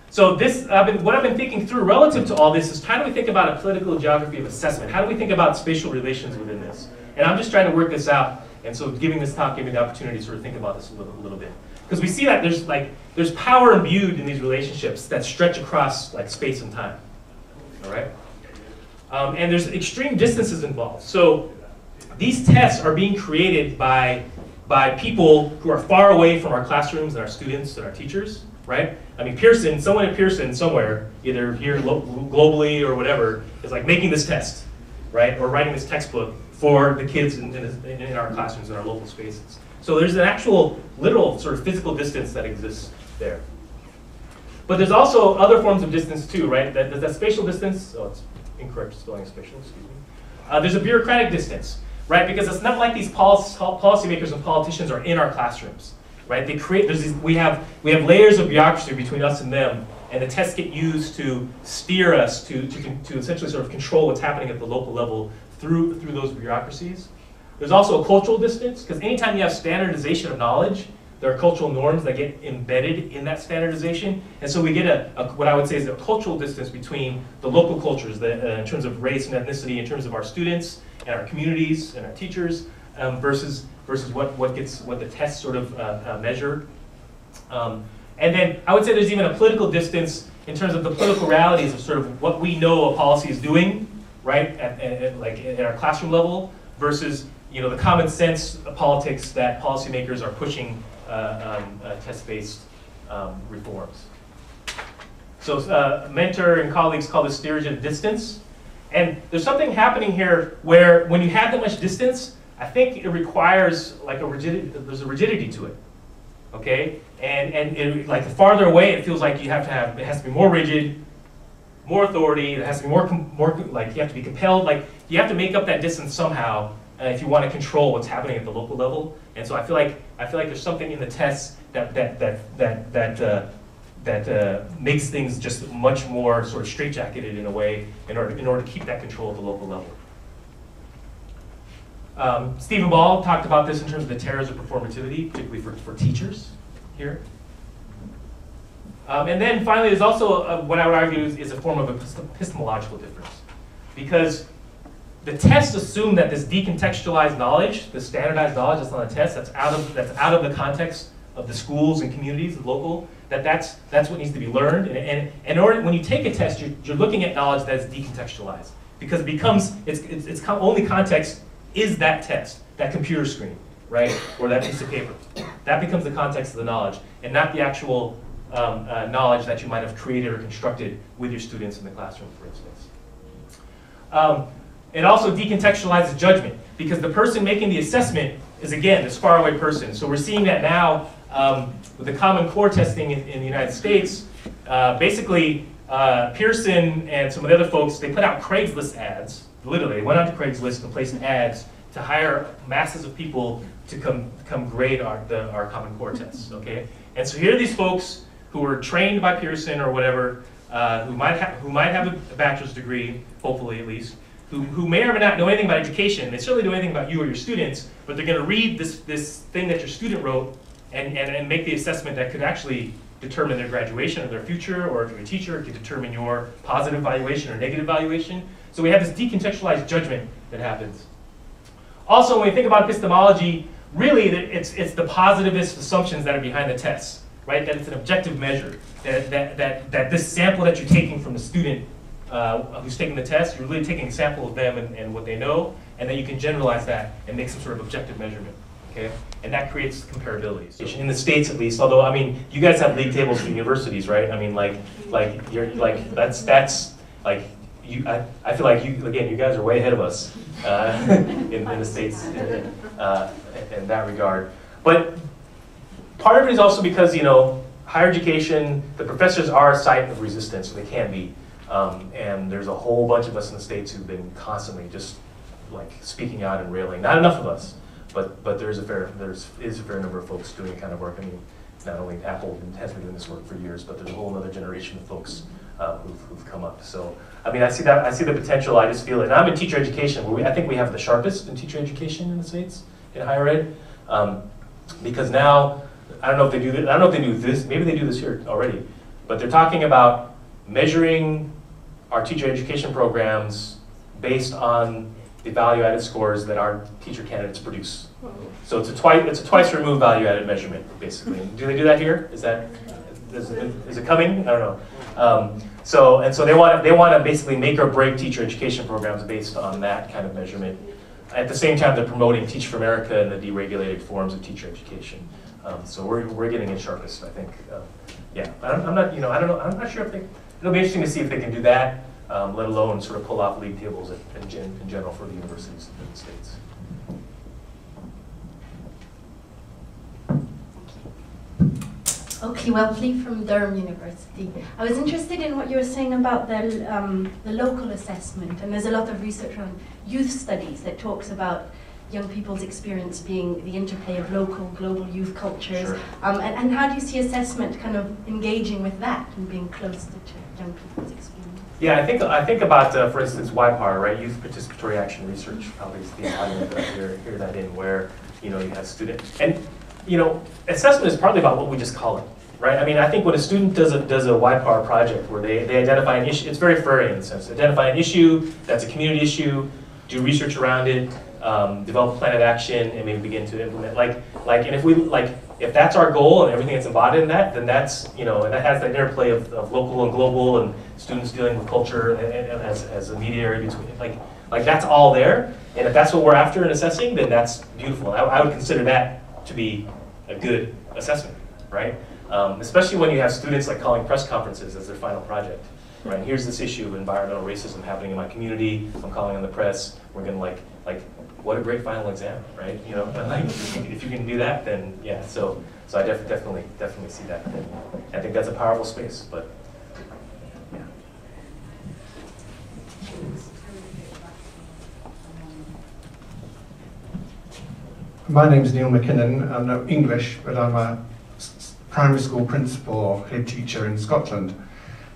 So what I've been thinking through relative to all this is how do we think about a political geography of assessment? How do we think about spatial relations within this? And I'm just trying to work this out. And so giving this talk gave me the opportunity to sort of think about this a little bit. Because we see that there's power imbued in these relationships that stretch across like space and time, all right? And there's extreme distances involved. So these tests are being created by people who are far away from our classrooms and our students and our teachers, right? I mean, Pearson, someone at Pearson somewhere, either here globally or whatever, is like making this test, right? Or writing this textbook for the kids in our classrooms, in our local spaces. So there's an actual literal sort of physical distance that exists there. But there's also other forms of distance too, right? That spatial distance, oh, it's incorrect spelling spatial, excuse me. There's a bureaucratic distance, right? Because it's not like these policymakers and politicians are in our classrooms, right? We have layers of bureaucracy between us and them, and the tests get used to steer us to essentially sort of control what's happening at the local level through those bureaucracies. There's also a cultural distance, because anytime you have standardization of knowledge, there are cultural norms that get embedded in that standardization. And so we get what I would say is a cultural distance between the local cultures, in terms of race and ethnicity, in terms of our students and our communities and our teachers, versus what the tests sort of measure. And then I would say there's even a political distance in terms of the political realities of sort of what we know a policy is doing, right, at our classroom level, versus the common sense politics that policymakers are pushing test-based reforms. So Mentor and colleagues call this steerage of distance. And there's something happening here where when you have that much distance, I think it requires there's a rigidity to it. Okay, and like the farther away, it feels like you have to have, it has to be more rigid, more authority. It has to be more like you have to be compelled. Like you have to make up that distance somehow if you want to control what's happening at the local level. And so I feel like there's something in the tests that makes things just much more sort of straitjacketed in a way in order to keep that control at the local level. Stephen Ball talked about this in terms of the terrors of performativity, particularly for teachers here. And then finally, there's also what I would argue is a form of epistemological difference. Because the tests assume that this decontextualized knowledge, the standardized knowledge that's on the test, that's out of the context of the schools and communities, the local, that's what needs to be learned. And in order, when you take a test, you're looking at knowledge that's decontextualized. Because it becomes, it's only context is that test, that computer screen, right? Or that piece of paper. That becomes the context of the knowledge and not the actual knowledge that you might have created or constructed with your students in the classroom, for instance. It also decontextualizes judgment because the person making the assessment is, again, this faraway person. So we're seeing that now with the Common Core testing in the United States. Basically, Pearson and some of the other folks, they put out Craigslist ads. Literally, they went onto Craigslist and placed ads to hire masses of people to come grade our Common Core tests, okay? And so here are these folks who were trained by Pearson or whatever, who might have a bachelor's degree, hopefully at least, who may or may not know anything about education. They certainly don't know anything about you or your students, but they're gonna read this thing that your student wrote and make the assessment that could actually determine their graduation or their future, or if you're a teacher, it could determine your positive valuation or negative valuation. So we have this decontextualized judgment that happens. Also, when we think about epistemology, really it's the positivist assumptions that are behind the tests, right? That it's an objective measure, that this sample that you're taking from the student who's taking the test, you're really taking a sample of them and what they know, and then you can generalize that and make some sort of objective measurement, okay? And that creates comparability. So in the States, at least, although, I mean, you guys have league tables for universities, right? I mean, like, I feel like you guys are way ahead of us in the States in that regard. But part of it is also because, higher education, the professors are a site of resistance, so they can be. And there's a whole bunch of us in the States who've been constantly just like speaking out and railing. Not enough of us, but there is a fair number of folks doing that kind of work. I mean, not only Apple has been doing this work for years, but there's a whole other generation of folks who've come up. So, I mean, I see the potential, I just feel it. And I'm in teacher education, where I think we have the sharpest in teacher education in the States, in higher ed. Because now, I don't know if they do this, maybe they do this here already, but they're talking about measuring our teacher education programs based on the value-added scores that our teacher candidates produce. So it's a twice removed value-added measurement, basically. Do they do that here? Is it coming? I don't know. So they want to basically make or break teacher education programs based on that kind of measurement. At the same time, they're promoting Teach for America and the deregulated forms of teacher education. So we're getting in sharpest, I think. Yeah, I'm not sure if they. It'll be interesting to see if they can do that, let alone sort of pull off league tables in general for the universities in the States. Okay, Wepley from Durham University. I was interested in what you were saying about the local assessment, and there's a lot of research on youth studies that talks about young people's experience being the interplay of local, global youth cultures. Sure. And how do you see assessment kind of engaging with that and being close to young people's experience? Yeah, I think about, for instance, YPAR, right? Youth participatory action research, probably is the audience that hear that in, where you have students, and assessment is partly about what we just call it, right? I mean, I think when a student does a YPAR project where they identify an issue, it's very Furry in a sense. Identify an issue that's a community issue, do research around it, develop a plan of action, and maybe begin to implement. If that's our goal and everything that's embodied in that, then that's, and that has that interplay of local and global and students dealing with culture and as a mediator between it. Like that's all there. And if that's what we're after in assessing, then that's beautiful. I would consider that to be a good assessment, right? Especially when you have students calling press conferences as their final project, right? Here's this issue of environmental racism happening in my community. I'm calling on the press. We're gonna what a great final exam, right? If you can do that, then yeah. So I definitely see that. And I think that's a powerful space, but yeah. My name's Neil McKinnon. I'm no English, but I'm a primary school principal or head teacher in Scotland.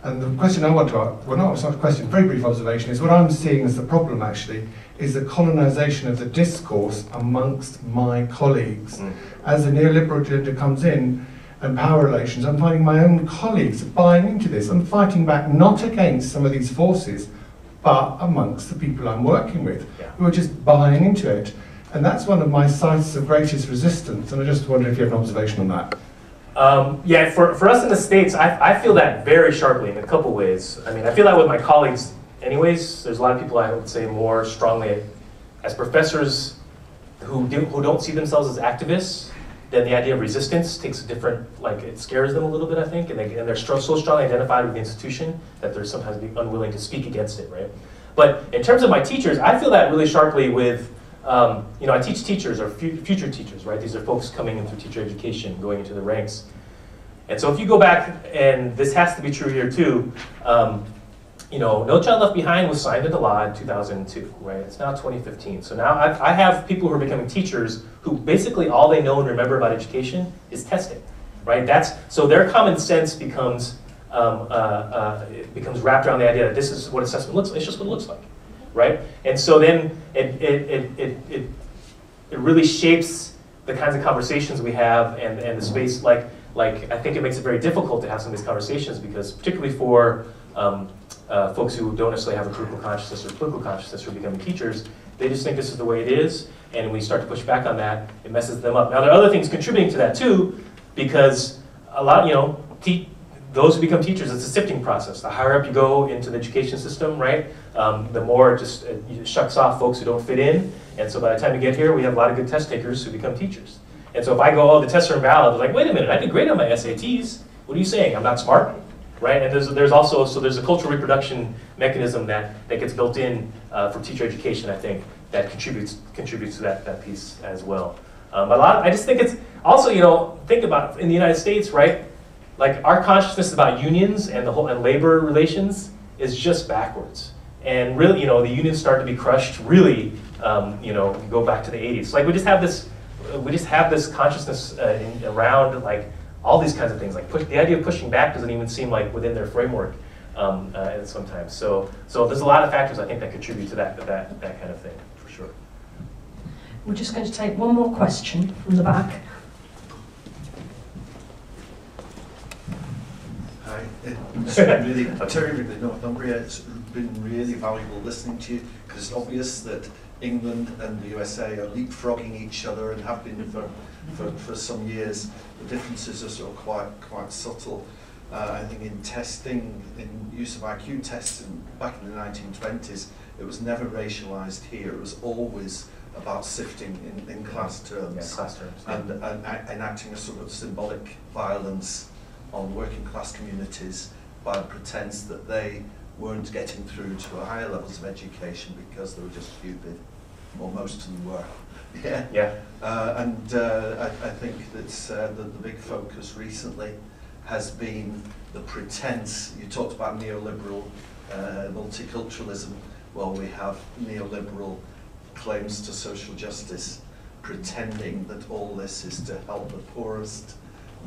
And the question I want to ask, well, no, it's not a question, very brief observation, is what I'm seeing as the problem actually is the colonisation of the discourse amongst my colleagues. Mm. As a neoliberal agenda comes in and power relations, I'm finding my own colleagues buying into this. I'm fighting back not against some of these forces, but amongst the people I'm working with, yeah, who are just buying into it. And that's one of my sites of greatest resistance, and I just wonder if you have an observation on that. Yeah, for us in the States, I feel that very sharply in a couple ways. I mean, I feel that with my colleagues anyways. There's a lot of people I would say more strongly as professors who don't see themselves as activists, then the idea of resistance takes a different, it scares them a little bit, I think, and they're so strongly identified with the institution that they're sometimes unwilling to speak against it, right? But in terms of my teachers, I feel that really sharply with, I teach teachers or future teachers, right? These are folks coming in through teacher education, going into the ranks. And so if you go back, and this has to be true here too, No Child Left Behind was signed into law in 2002, right? It's now 2015. So now I have people who are becoming teachers who basically all they know and remember about education is testing, right? So their common sense becomes wrapped around the idea that this is what assessment looks like, it's just what it looks like. Right? And so then it really shapes the kinds of conversations we have and the space, I think it makes it very difficult to have some of these conversations because particularly for folks who don't necessarily have a critical consciousness or political consciousness who are becoming teachers, they just think this is the way it is, and when you start to push back on that, it messes them up. Now there are other things contributing to that too, because a lot, those who become teachers, it's a sifting process. The higher up you go into the education system, right, the more it just shucks off folks who don't fit in. And so by the time you get here, we have a lot of good test takers who become teachers. And so if I go, oh, the tests are invalid, they're like, wait a minute, I did great on my SATs. What are you saying? I'm not smart, right? And there's also a cultural reproduction mechanism that gets built in for teacher education, I think, that contributes to that piece as well. I just think it's also, think about in the United States, right? Our consciousness about unions and and labor relations is just backwards. And really, the unions start to be crushed. Really, go back to the 80s. We just have this consciousness around all these kinds of things. The idea of pushing back doesn't even seem within their framework sometimes. So there's a lot of factors I think that contribute to that kind of thing for sure. We're just going to take one more question from the back. It's been really touring in Northumbria. It's been really valuable listening to you because it's obvious that England and the USA are leapfrogging each other and have been for some years. The differences are sort of quite subtle. I think in testing, in use of IQ tests back in the 1920s, it was never racialized here. It was always about sifting in class terms, yeah, and enacting a sort of symbolic violence on working class communities by pretense that they weren't getting through to higher levels of education because they were just stupid, or most of them were. Yeah. Yeah. I think that the big focus recently has been the pretense. You talked about neoliberal multiculturalism. Well, we have neoliberal claims to social justice pretending that all this is to help the poorest,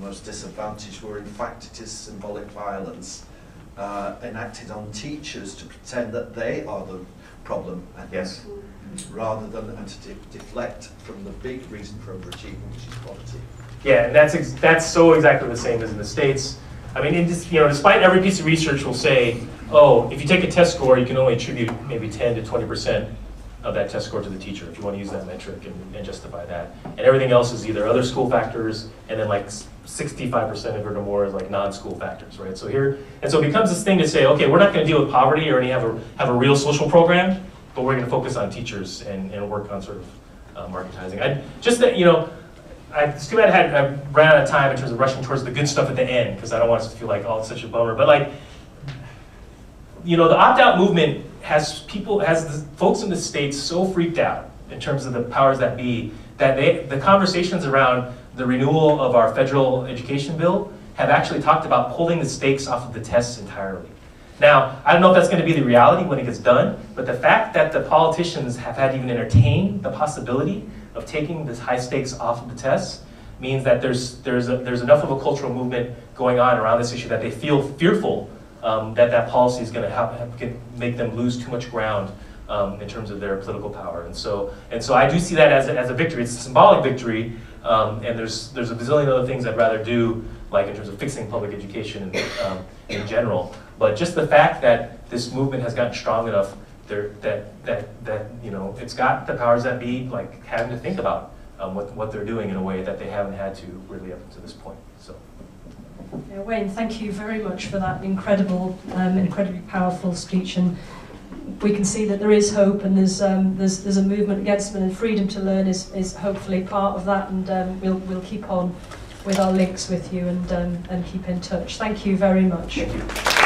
most disadvantaged, where in fact it is symbolic violence enacted on teachers to pretend that they are the problem, I think, yes, rather than and to deflect from the big reason for overachievement, which is poverty. Yeah, and that's so exactly the same as in the States. I mean, despite every piece of research will say, oh, if you take a test score, you can only attribute maybe 10 to 20% of that test score to the teacher, if you want to use that metric and justify that. And everything else is either other school factors, and then like 65% of it or more is like non-school factors, right? So here, and so it becomes this thing to say, okay, we're not going to deal with poverty or any have a real social program, but we're going to focus on teachers and work on sort of marketizing. It's too bad I ran out of time in terms of rushing towards the good stuff at the end, because I don't want us to feel like, oh, it's such a bummer. But like, you know, the opt-out movement has the folks in the States so freaked out in terms of the powers that be that the conversations around the renewal of our federal education bill have actually talked about pulling the stakes off of the tests entirely. Now, I don't know if that's going to be the reality when it gets done, but the fact that the politicians have had even entertained the possibility of taking this high stakes off of the tests means that there's enough of a cultural movement going on around this issue that they feel fearful that policy is going to make them lose too much ground in terms of their political power. And so I do see that as a victory. It's a symbolic victory, and there's a bazillion other things I'd rather do, like in terms of fixing public education in general. But just the fact that this movement has gotten strong enough that you know, it's got the powers that be like having to think about what they're doing in a way that they haven't had to really up to this point. So. Yeah, Wayne, thank you very much for that incredibly powerful speech, and we can see that there is hope, and there's a movement against them, and freedom to learn is hopefully part of that, and we'll keep on with our links with you and keep in touch. Thank you very much. Thank you.